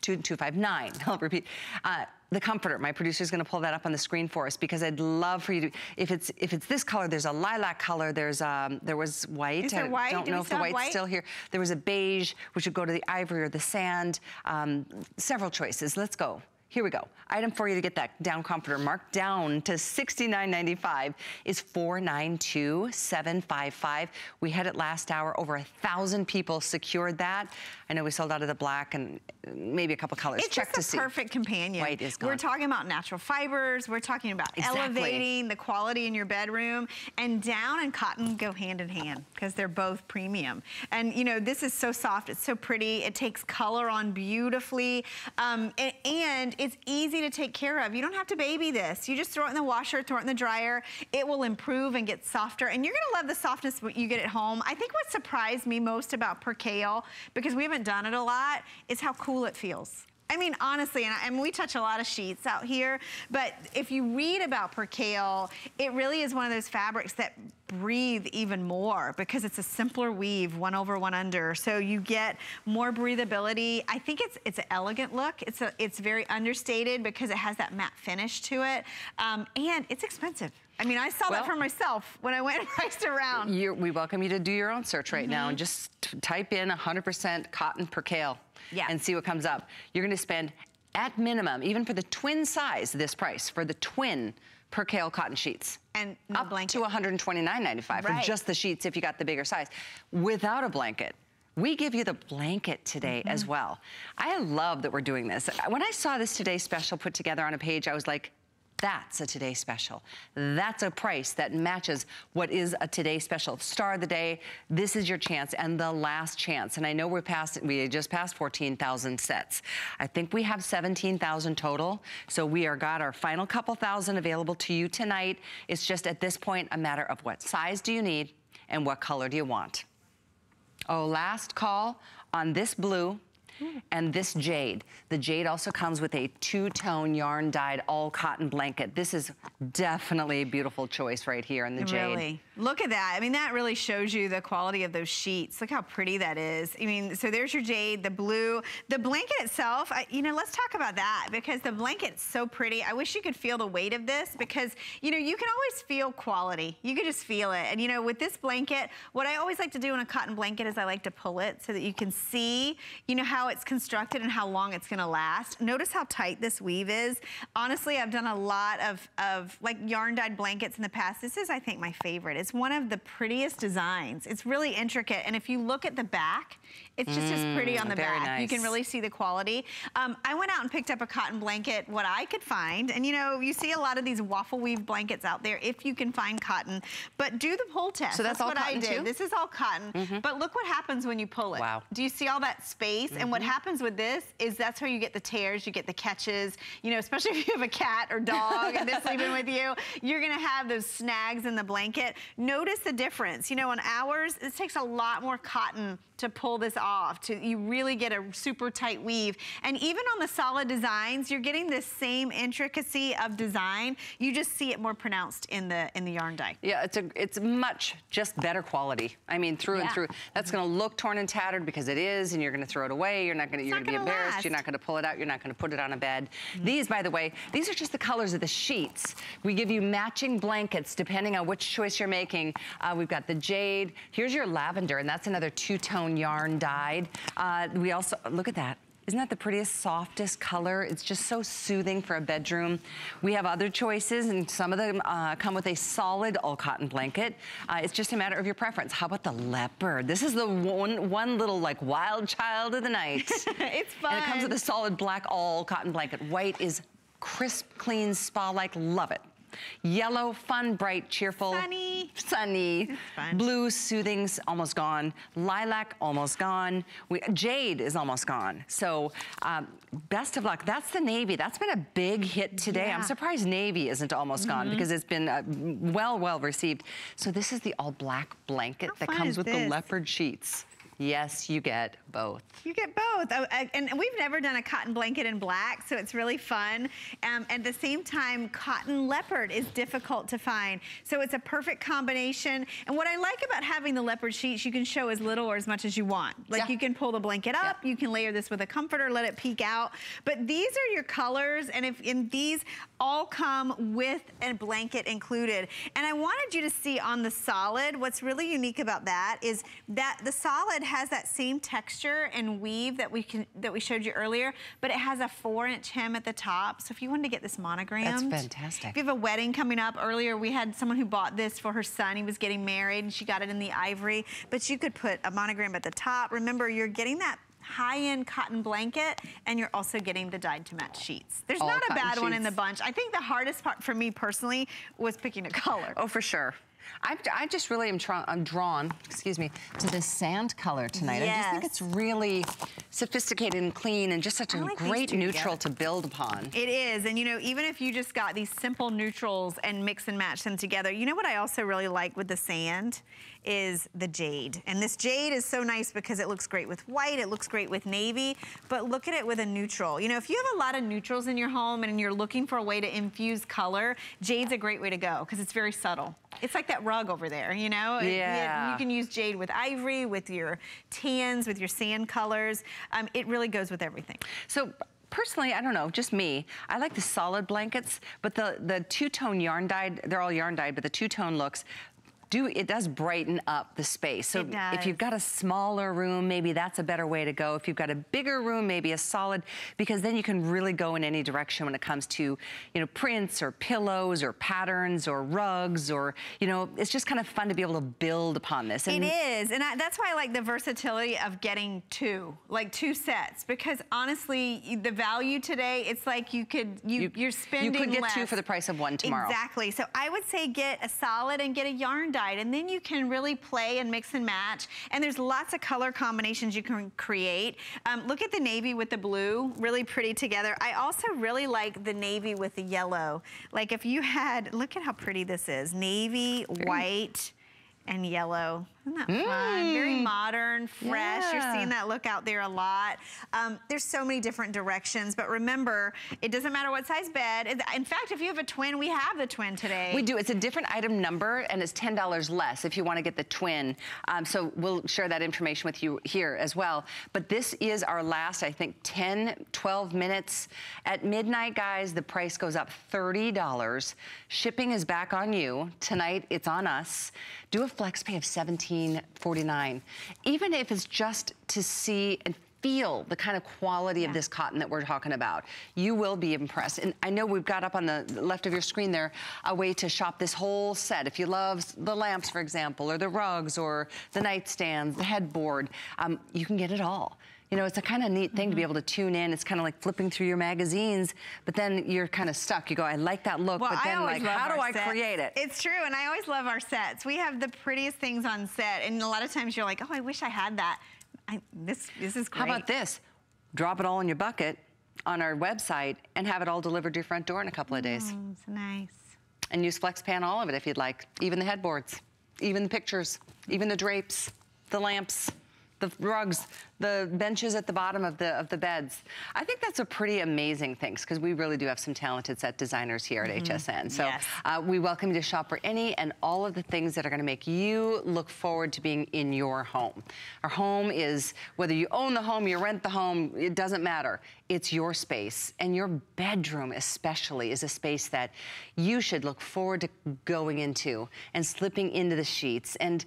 two two five nine. I'll repeat. Uh, the comforter. My producer's going to pull that up on the screen for us because I'd love for you to. If it's if it's this color, there's a lilac color. There's um there was white. Is there white? I don't Do know if the white's white? still here. There was a beige, which would go to the ivory or the sand. Um, several choices. Let's go. Here we go. Item for you to get that down comforter marked down to sixty-nine ninety-five is four nine two seven five five. We had it last hour. Over a thousand people secured that. I know we sold out of the black and maybe a couple colors. It's Check just to a perfect see. companion. White is gone. We're talking about natural fibers. We're talking about exactly. elevating the quality in your bedroom, and down and cotton go hand in hand because they're both premium. And you know, this is so soft. It's so pretty. It takes color on beautifully, um, and, and it's easy to take care of. You don't have to baby this. You just throw it in the washer, throw it in the dryer. It will improve and get softer, and you're gonna love the softness you get at home. I think what surprised me most about percale, because we haven't done it a lot, is how cool it feels. I mean, honestly, and, I, and we touch a lot of sheets out here, but if you read about percale, it really is one of those fabrics that breathe even more because it's a simpler weave, one over, one under. So you get more breathability. I think it's it's an elegant look. It's a, it's very understated because it has that matte finish to it, um, and it's expensive. I mean, I saw well, that for myself when I went and priced around. You're, we welcome you to do your own search right mm-hmm. now and just type in one hundred percent cotton percale yeah. and see what comes up. You're going to spend at minimum, even for the twin size, this price for the twin percale cotton sheets. And no up blanket. Up to one hundred twenty-nine ninety-five right. for just the sheets if you got the bigger size. Without a blanket. We give you the blanket today mm-hmm. as well. I love that we're doing this. When I saw this Today Special put together on a page, I was like, that's a Today Special. That's a price that matches what is a Today Special. Star of the day, this is your chance and the last chance. And I know we're past, we just passed fourteen thousand sets. I think we have seventeen thousand total. So we are got our final couple thousand available to you tonight. It's just at this point a matter of what size do you need and what color do you want. Oh, last call on this blue. And this jade. The jade also comes with a two-tone yarn dyed all cotton blanket. This is definitely a beautiful choice right here in the jade. Really. Look at that. I mean, that really shows you the quality of those sheets. Look how pretty that is. I mean, so there's your jade, the blue. The blanket itself, I, you know, let's talk about that because the blanket's so pretty. I wish you could feel the weight of this because, you know, you can always feel quality. You can just feel it. And, you know, with this blanket, what I always like to do in a cotton blanket is I like to pull it so that you can see, you know, how How it's constructed and how long it's gonna last. Notice how tight this weave is. Honestly, I've done a lot of, of like yarn dyed blankets in the past. This is, I think, my favorite. It's one of the prettiest designs. It's really intricate, and if you look at the back, it's just mm, as pretty on the back. Nice. You can really see the quality. Um, I went out and picked up a cotton blanket, what I could find, and you know, you see a lot of these waffle weave blankets out there if you can find cotton, but do the pull test. So that's, that's all what cotton I did. Too? This is all cotton, mm-hmm. but look what happens when you pull it. Wow. Do you see all that space? Mm-hmm. And what happens with this is that's where you get the tears, you get the catches, you know, especially if you have a cat or dog and they're sleeping with you, you're gonna have those snags in the blanket. Notice the difference. You know, on ours, it takes a lot more cotton to pull this off, to you really get a super tight weave. And even on the solid designs, you're getting this same intricacy of design. You just see it more pronounced in the in the yarn dye. Yeah, it's a it's much just better quality. I mean, through yeah. and through. That's gonna look torn and tattered because it is, and you're gonna throw it away. You're not gonna it's you're not gonna, gonna be embarrassed. Last. You're not gonna pull it out. You're not gonna put it on a bed. Mm-hmm. These, by the way, these are just the colors of the sheets. We give you matching blankets depending on which choice you're making. Uh, we've got the jade. Here's your lavender, and that's another two-tone yarn dyed. Uh, we also, look at that. Isn't that the prettiest, softest color? It's just so soothing for a bedroom. We have other choices, and some of them uh, come with a solid all-cotton blanket. Uh, it's just a matter of your preference. How about the leopard? This is the one, one little, like, wild child of the night. It's fun. And it comes with a solid black all-cotton blanket. White is crisp, clean, spa-like. Love it. Yellow, fun, bright, cheerful. Sunny. Sunny. Blue, soothing's almost gone. Lilac, almost gone. We, jade is almost gone. So um, best of luck. That's the navy. That's been a big hit today. Yeah. I'm surprised navy isn't almost gone mm-hmm. because it's been uh, well, well received. So this is the all black blanket How that comes with this? the leopard sheets. Yes, you get both. You get both. Oh, and we've never done a cotton blanket in black, so it's really fun. Um, at the same time, cotton leopard is difficult to find. So it's a perfect combination. And what I like about having the leopard sheets, you can show as little or as much as you want. Like yeah. you can pull the blanket up, yeah. you can layer this with a comforter, let it peek out. But these are your colors, and if in these all come with a blanket included. And I wanted you to see on the solid, what's really unique about that is that the solid that has that same texture and weave that we can that we showed you earlier, but it has a four inch hem at the top. So if you wanted to get this monogrammed, that's fantastic. If you have a wedding coming up, earlier we had someone who bought this for her son. He was getting married and she got it in the ivory, but you could put a monogram at the top. Remember, you're getting that high-end cotton blanket, and you're also getting the dyed to match sheets. There's All not a bad sheets. one in the bunch. I think the hardest part for me personally was picking a color. Oh, for sure. I, I just really am tra I'm drawn, excuse me, to this sand color tonight. Yes. I just think it's really sophisticated and clean and just such a like great neutral together. to build upon. It is, and you know, even if you just got these simple neutrals and mix and match them together, you know what I also really like with the sand is the jade. And this jade is so nice because it looks great with white, it looks great with navy, but look at it with a neutral. You know, if you have a lot of neutrals in your home and you're looking for a way to infuse color, jade's a great way to go because it's very subtle. It's like that rug over there, you know? Yeah. It, you can use jade with ivory, with your tans, with your sand colors. Um, it really goes with everything. So, personally, I don't know, just me, I like the solid blankets, but the, the two-tone yarn dyed, they're all yarn dyed, but the two-tone looks, Do, it does brighten up the space. So if you've got a smaller room, maybe that's a better way to go. If you've got a bigger room, maybe a solid, because then you can really go in any direction when it comes to, you know, prints or pillows or patterns or rugs or, you know, it's just kind of fun to be able to build upon this. And it is, and I, that's why I like the versatility of getting two, like two sets, because honestly, the value today, it's like you could, you, you, you're spending You could get less. two for the price of one tomorrow. Exactly, so I would say get a solid and get a yarn dyed, and then you can really play and mix and match, and there's lots of color combinations you can create. Um, look at the navy with the blue, really pretty together. I also really like the navy with the yellow. Like if you had, look at how pretty this is, navy, white, and yellow. Isn't that mm. fun? Very modern, fresh. Yeah. You're seeing that look out there a lot. Um, there's so many different directions, but remember, it doesn't matter what size bed. In fact, if you have a twin, we have the twin today. We do. It's a different item number, and it's ten dollars less if you want to get the twin. Um, so we'll share that information with you here as well. But this is our last, I think, ten, twelve minutes. At midnight, guys, the price goes up thirty dollars. Shipping is back on you. Tonight, it's on us. Do a flex pay of seventeen forty-nine, even if it's just to see and feel the kind of quality yeah. of this cotton that we're talking about. You will be impressed. And I know we've got up on the left of your screen there a way to shop this whole set. If you love the lamps, for example, or the rugs, or the nightstands, the headboard, um, you can get it all. You know, it's a kind of neat thing mm-hmm. to be able to tune in. It's kind of like flipping through your magazines, but then you're kind of stuck. You go, I like that look, well, but then like, how do I sets. create it? It's true, and I always love our sets. We have the prettiest things on set, and a lot of times you're like, oh, I wish I had that. I, this, this is great. How about this? Drop it all in your bucket on our website and have it all delivered to your front door in a couple of days. Oh, that's nice. And use FlexPan all of it if you'd like. Even the headboards, even the pictures, even the drapes, the lamps, the rugs, the benches at the bottom of the of the beds. I think that's a pretty amazing thing because we really do have some talented set designers here at mm-hmm. H S N. So yes. uh, we welcome you to shop for any and all of the things that are going to make you look forward to being in your home. Our home is, whether you own the home, you rent the home, it doesn't matter. It's your space, and your bedroom especially is a space that you should look forward to going into and slipping into the sheets and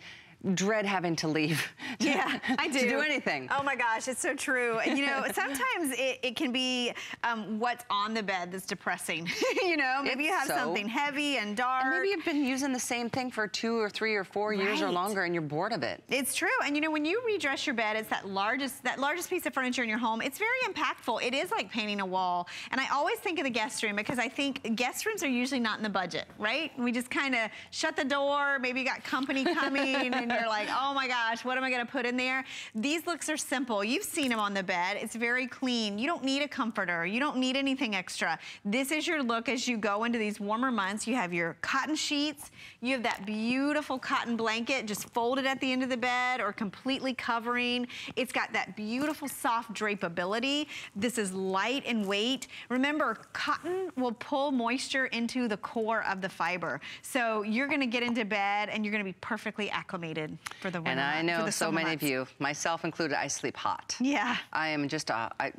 dread having to leave. Yeah, I do. To do anything. Oh my gosh, it's so true. And you know, sometimes it, it can be um, what's on the bed that's depressing. You know, maybe it's you have so something heavy and dark. And maybe you've been using the same thing for two or three or four right. years or longer, and you're bored of it. It's true. And you know, when you redress your bed, it's that largest, that largest piece of furniture in your home. It's very impactful. It is like painting a wall. And I always think of the guest room because I think guest rooms are usually not in the budget, right? We just kind of shut the door. Maybe you got company coming. And you're like, oh my gosh, what am I gonna put in there? These looks are simple. You've seen them on the bed. It's very clean. You don't need a comforter. You don't need anything extra. This is your look as you go into these warmer months. You have your cotton sheets. You have that beautiful cotton blanket just folded at the end of the bed or completely covering. It's got that beautiful soft drapeability. This is light in weight. Remember, cotton will pull moisture into the core of the fiber. So you're gonna get into bed and you're gonna be perfectly acclimated for the winter, and I know so many months. of you, myself included, I sleep hot. Yeah. I am just, a, I,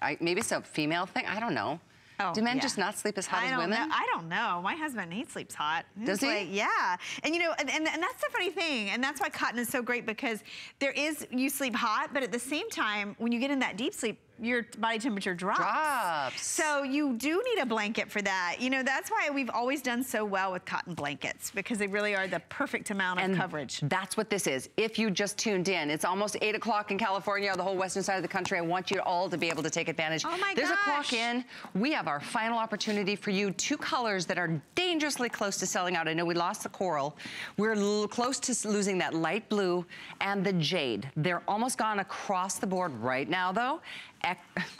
I, maybe it's a female thing, I don't know. Oh, do men yeah. just not sleep as hot I as women? Know. I don't know. My husband, he sleeps hot. He's Does he? Like, yeah. And you know, and, and, and that's the funny thing. And that's why cotton is so great, because there is, you sleep hot, but at the same time, when you get in that deep sleep, your body temperature drops. drops. So you do need a blanket for that. You know, that's why we've always done so well with cotton blankets, because they really are the perfect amount of and coverage. That's what this is. If you just tuned in, it's almost eight o'clock in California, the whole western side of the country. I want you all to be able to take advantage. Oh my There's gosh. a clock in. We have our final opportunity for you. Two colors that are dangerously close to selling out. I know we lost the coral. We're close to losing that light blue and the jade. They're almost gone across the board right now, though.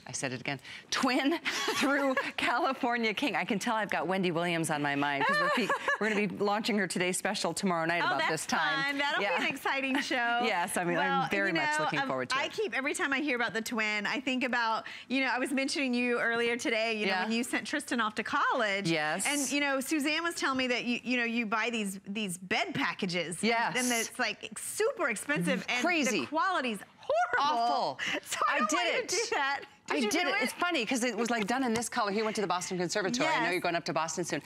I said it again. Twin through California King. I can tell I've got Wendy Williams on my mind, because we're, we're going to be launching her today's special tomorrow night oh, about this time. Fun. That'll yeah. be an exciting show. Yes, I mean, well, I'm very you know, much looking um, forward to it. I keep, every time I hear about the twin, I think about, you know, I was mentioning you earlier today, you yeah. know, when you sent Tristan off to college. Yes. And, you know, Suzanne was telling me that, you you know, you buy these, these bed packages. Yes. And then it's like super expensive. Crazy. And the quality's horrible. Awful. So I, I did it. Do that. Did I did it. it. It's funny because it was like done in this color. He went to the Boston Conservatory. Yes. I know you're going up to Boston soon.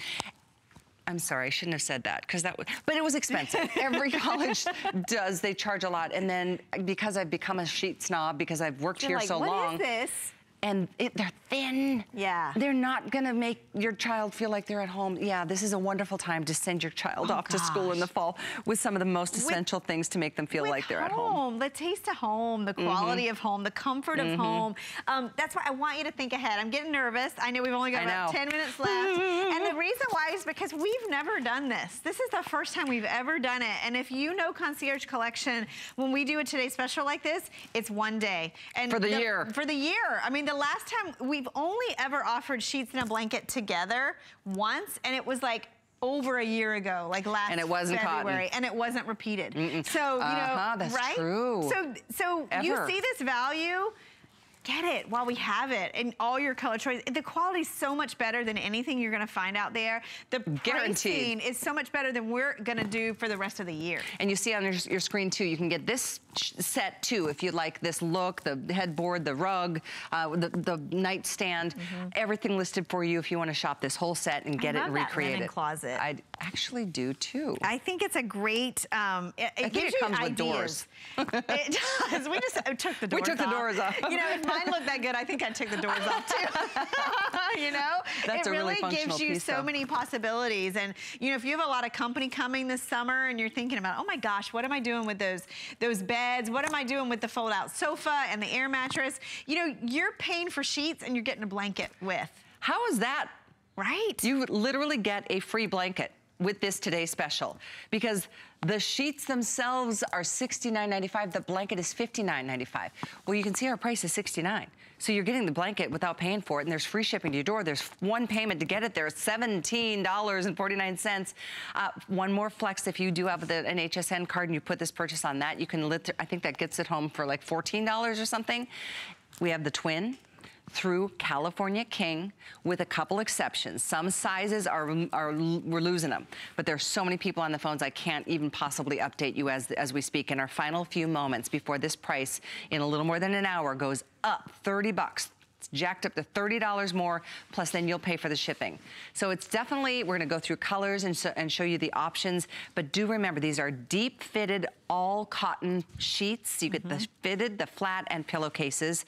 I'm sorry, I shouldn't have said that, because that was, but it was expensive. Every college does, they charge a lot. And then because I've become a sheet snob, because I've worked you're here like, so what long. Is this? And it, they're thin. Yeah. They're not gonna make your child feel like they're at home. Yeah, this is a wonderful time to send your child oh off gosh. to school in the fall with some of the most essential with, things to make them feel like they're home. at home. The taste of home, the quality mm-hmm. of home, the comfort mm-hmm. of home. Um, that's why I want you to think ahead. I'm getting nervous. I know we've only got I about know. ten minutes left. And the reason why is because we've never done this. This is the first time we've ever done it. And if you know Concierge Collection, when we do a Today Special like this, it's one day. And for the, the year. For the year. I mean, the The last time we've only ever offered sheets and a blanket together once, and it was like over a year ago, like last February. And it wasn't February, cotton. And it wasn't repeated. Mm-mm. So, you uh-huh, know, that's right? True. So, so you see this value, get it while we have it, and all your color choices. The quality's so much better than anything you're gonna find out there. The guaranteed pricing is so much better than we're gonna do for the rest of the year. And you see on your, your screen too, you can get this set too, if you like this look, the headboard, the rug, uh, the, the nightstand, mm-hmm. everything listed for you if you wanna shop this whole set and get I it and recreate it. Closet. I actually do too. I think it's a great, um, it, it I gives think it comes you with doors. It does, we just took the doors off. We took off. the doors off. You know, if mine looked that good, I think I'd take the doors off too. You know? That's it a really, really gives you so though. many possibilities. And you know, if you have a lot of company coming this summer and you're thinking about, oh my gosh, what am I doing with those those beds? What am I doing with the fold out sofa and the air mattress? You know, you're paying for sheets and you're getting a blanket with. How is that? Right. You literally get a free blanket with this Today Special, because the sheets themselves are sixty-nine ninety-five, the blanket is fifty-nine ninety-five. Well, you can see our price is sixty-nine. So you're getting the blanket without paying for it, and there's free shipping to your door. There's one payment to get it there, seventeen forty-nine. Uh, one more flex, if you do have the, an H S N card and you put this purchase on that, you can, lit I think that gets it home for like fourteen dollars or something. We have the twin through California King, with a couple exceptions. Some sizes are, are we're losing them, but there's so many people on the phones I can't even possibly update you as, as we speak. In our final few moments before this price in a little more than an hour goes up thirty bucks. It's jacked up to thirty dollars more, plus then you'll pay for the shipping. So it's definitely, we're gonna go through colors and, so, and show you the options, but do remember, these are deep fitted, all cotton sheets. You get mm-hmm. the fitted, the flat, and pillowcases,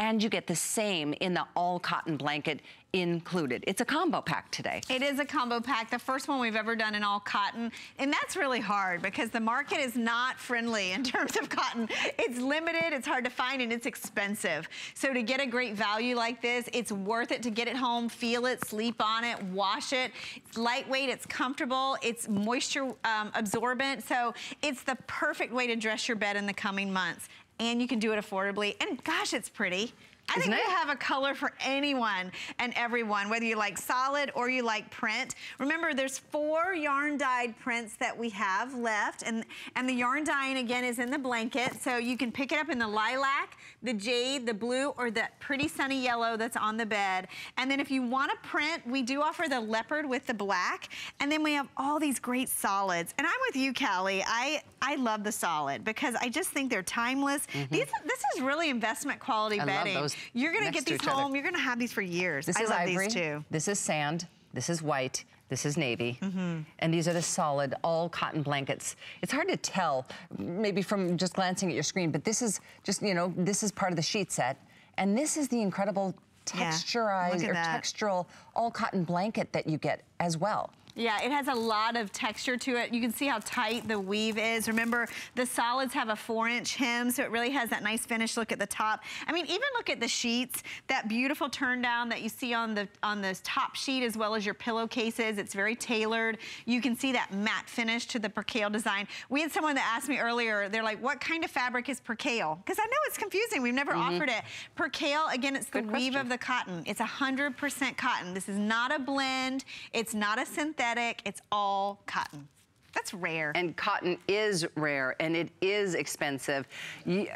and you get the same in the all cotton blanket included. It's a combo pack today. It is a combo pack, the first one we've ever done in all cotton, and that's really hard because the market is not friendly in terms of cotton. It's limited, it's hard to find, and it's expensive. So to get a great value like this, it's worth it to get it home, feel it, sleep on it, wash it. It's lightweight, it's comfortable, it's moisture um, absorbent, so it's the perfect way to dress your bed in the coming months. And you can do it affordably, and gosh, it's pretty. I Isn't think we have a color for anyone and everyone, whether you like solid or you like print. Remember, there's four yarn dyed prints that we have left, and, and the yarn dyeing, again, is in the blanket, so you can pick it up in the lilac, the jade, the blue, or that pretty sunny yellow that's on the bed. And then if you want to print, we do offer the leopard with the black, and then we have all these great solids. And I'm with you, Callie. I, I love the solid because I just think they're timeless. Mm-hmm. These, this is really investment quality I bedding. Love those You're gonna get these home. Other. You're gonna have these for years. This I is love ivory. These too. This is sand. This is white. This is navy, mm-hmm. and these are the solid, all cotton blankets. It's hard to tell, maybe from just glancing at your screen, but this is just, you know, this is part of the sheet set, and this is the incredible texturized yeah, or that. textural all cotton blanket that you get as well. Yeah, it has a lot of texture to it. You can see how tight the weave is. Remember, the solids have a four inch hem, so it really has that nice finished look at the top. I mean, even look at the sheets, that beautiful turn down that you see on the on this top sheet, as well as your pillowcases. It's very tailored. You can see that matte finish to the percale design. We had someone that asked me earlier, they're like, what kind of fabric is percale? Because I know it's confusing. We've never mm-hmm. offered it. Percale, again, it's the Good weave question. Of the cotton. It's one hundred percent cotton. This is not a blend. It's not a synthetic. It's all cotton. That's rare. And cotton is rare, and it is expensive.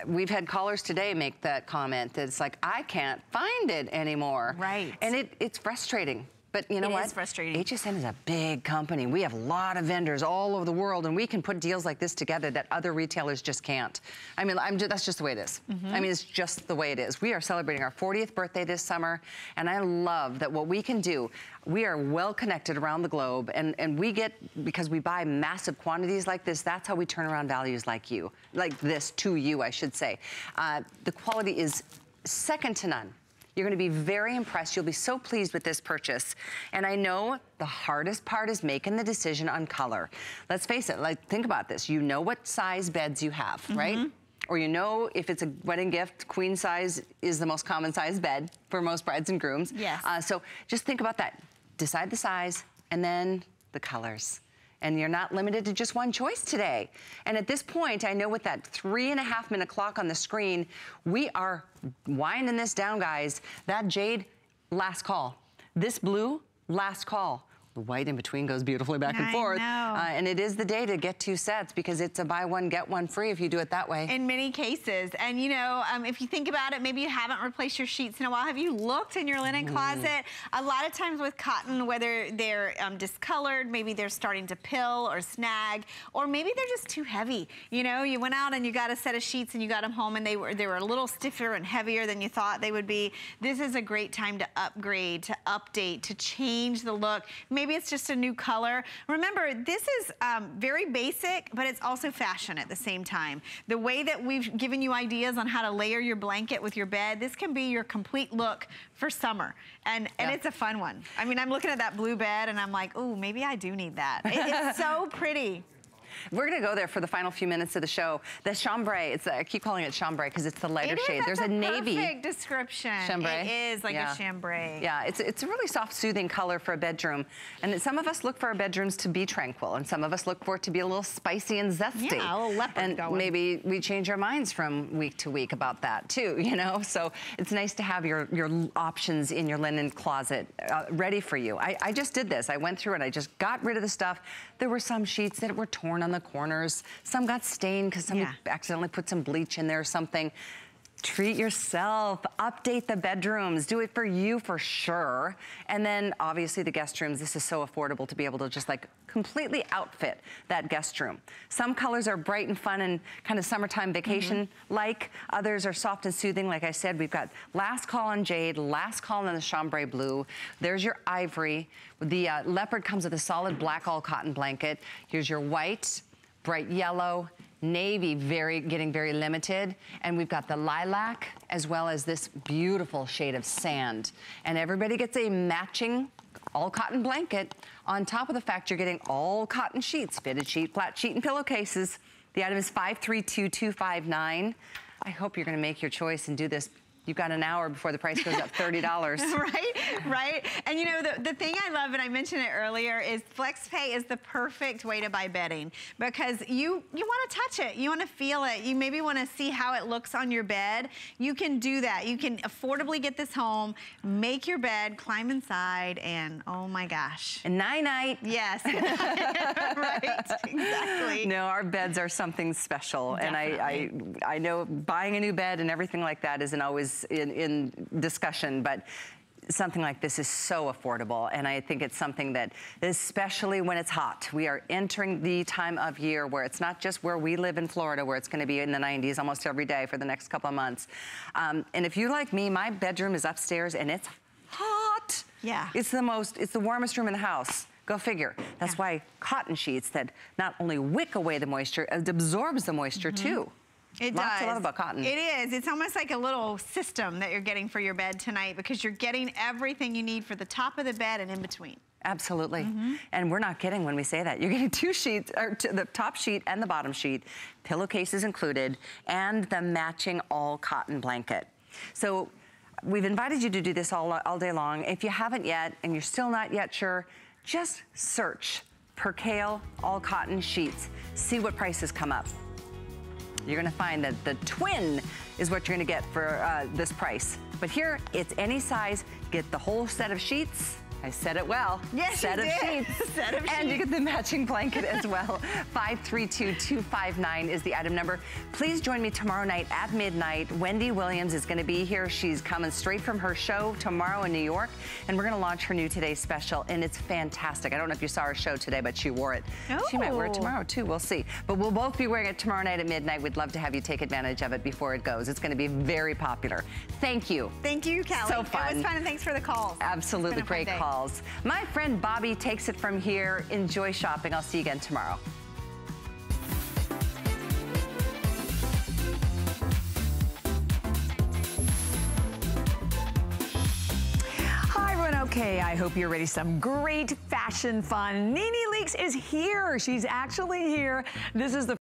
We've had callers today make that comment that it's like, I can't find it anymore. Right. And it, it's frustrating. But you know what? It is frustrating. H S N is a big company. We have a lot of vendors all over the world, and we can put deals like this together that other retailers just can't. I mean, I'm just, that's just the way it is. Mm-hmm. I mean, it's just the way it is. We are celebrating our fortieth birthday this summer, and I love that what we can do. We are well connected around the globe, and, and we get, because we buy massive quantities like this, that's how we turn around values like you, like this to you, I should say. Uh, the quality is second to none. You're gonna be very impressed. You'll be so pleased with this purchase. And I know the hardest part is making the decision on color. Let's face it, like, think about this. You know what size beds you have, mm-hmm. right? Or you know if it's a wedding gift, queen size is the most common size bed for most brides and grooms. Yes. Uh, so just think about that. Decide the size and then the colors. And you're not limited to just one choice today. And at this point, I know with that three and a half minute clock on the screen, we are winding this down, guys. That jade, last call. This blue, last call. The white in between goes beautifully back and I forth. Know. Uh, and it is the day to get two sets, because it's a buy one, get one free if you do it that way. In many cases. And you know, um, if you think about it, maybe you haven't replaced your sheets in a while. Have you looked in your linen mm. closet? A lot of times with cotton, whether they're um, discolored, maybe they're starting to pill or snag, or maybe they're just too heavy. You know, you went out and you got a set of sheets and you got them home and they were, they were a little stiffer and heavier than you thought they would be. This is a great time to upgrade, to update, to change the look. Maybe Maybe it's just a new color. Remember, this is um, very basic, but it's also fashion at the same time. The way that we've given you ideas on how to layer your blanket with your bed, this can be your complete look for summer. And, and yeah. it's a fun one. I mean, I'm looking at that blue bed and I'm like, ooh, maybe I do need that. It, it's so pretty. We're gonna go there for the final few minutes of the show. The chambray, it's a, I keep calling it chambray because it's the lighter it is, shade. There's a, a navy. Perfect description. Chambray. It is like yeah. a chambray. Yeah, it's, it's a really soft, soothing color for a bedroom. And some of us look for our bedrooms to be tranquil, and some of us look for it to be a little spicy and zesty. Yeah, a little leopard and going. Maybe we change our minds from week to week about that too, you know? So it's nice to have your, your options in your linen closet uh, ready for you. I, I just did this. I went through and I just got rid of the stuff. There were some sheets that were torn on the corners. Some got stained because someone yeah. accidentally put some bleach in there or something. Treat yourself, update the bedrooms, do it for you for sure. And then obviously the guest rooms, this is so affordable to be able to just like completely outfit that guest room. Some colors are bright and fun and kind of summertime vacation-like. Mm-hmm. Others are soft and soothing. Like I said, we've got last call on jade, last call on the chambray blue. There's your ivory. The uh, leopard comes with a solid black all cotton blanket. Here's your white, bright yellow, navy, very getting very limited, and we've got the lilac as well as this beautiful shade of sand. And everybody gets a matching all cotton blanket on top of the fact you're getting all cotton sheets, fitted sheet, flat sheet, and pillowcases. The item is five three two two five nine. I hope you're going to make your choice and do this. You've got an hour before the price goes up thirty dollars. Right, right. And you know, the, the thing I love, and I mentioned it earlier, is FlexPay is the perfect way to buy bedding, because you, you wanna touch it, you wanna feel it, you maybe wanna see how it looks on your bed. You can do that. You can affordably get this home, make your bed, climb inside, and oh my gosh. And night-night. Yes, right, exactly. No, our beds are something special. Definitely. And I, I, I know buying a new bed and everything like that isn't always In, in discussion, but something like this is so affordable, and I think it's something that, especially when it's hot, we are entering the time of year where it's not just where we live in Florida, where it's going to be in the nineties almost every day for the next couple of months. Um, and if you're like me, my bedroom is upstairs and it's hot. Yeah. It's the most, it's the warmest room in the house. Go figure. That's yeah. why cotton sheets that not only wick away the moisture, it absorbs the moisture mm-hmm. too. It Lots does. I love about cotton. It is. It's almost like a little system that you're getting for your bed tonight, because you're getting everything you need for the top of the bed and in between. Absolutely. Mm-hmm. And we're not kidding when we say that. You're getting two sheets, or two, the top sheet and the bottom sheet, pillowcases included, and the matching all cotton blanket. So we've invited you to do this all, all day long. If you haven't yet and you're still not yet sure, just search Percale all cotton sheets. See what prices come up. You're gonna find that the twin is what you're gonna get for uh, this price. But here, it's any size. Get the whole set of sheets. I said it well. Yes, set you of did. Sheets. Set of and sheets. And you get the matching blanket as well. five three two two five nine is the item number. Please join me tomorrow night at midnight. Wendy Williams is gonna be here. She's coming straight from her show tomorrow in New York, and we're gonna launch her new Today special, and it's fantastic. I don't know if you saw her show today, but she wore it. Oh. She might wear it tomorrow too, we'll see. But we'll both be wearing it tomorrow night at midnight. We'd love to have you take advantage of it before it goes. It's gonna be very popular. Thank you. Thank you, Callie. So fun. It was fun, and thanks for the calls. Absolutely great call. My friend Bobby takes it from here. Enjoy shopping. I'll see you again tomorrow. Okay, I hope you're ready for some great fashion fun. Nene Leakes is here. She's actually here. This is the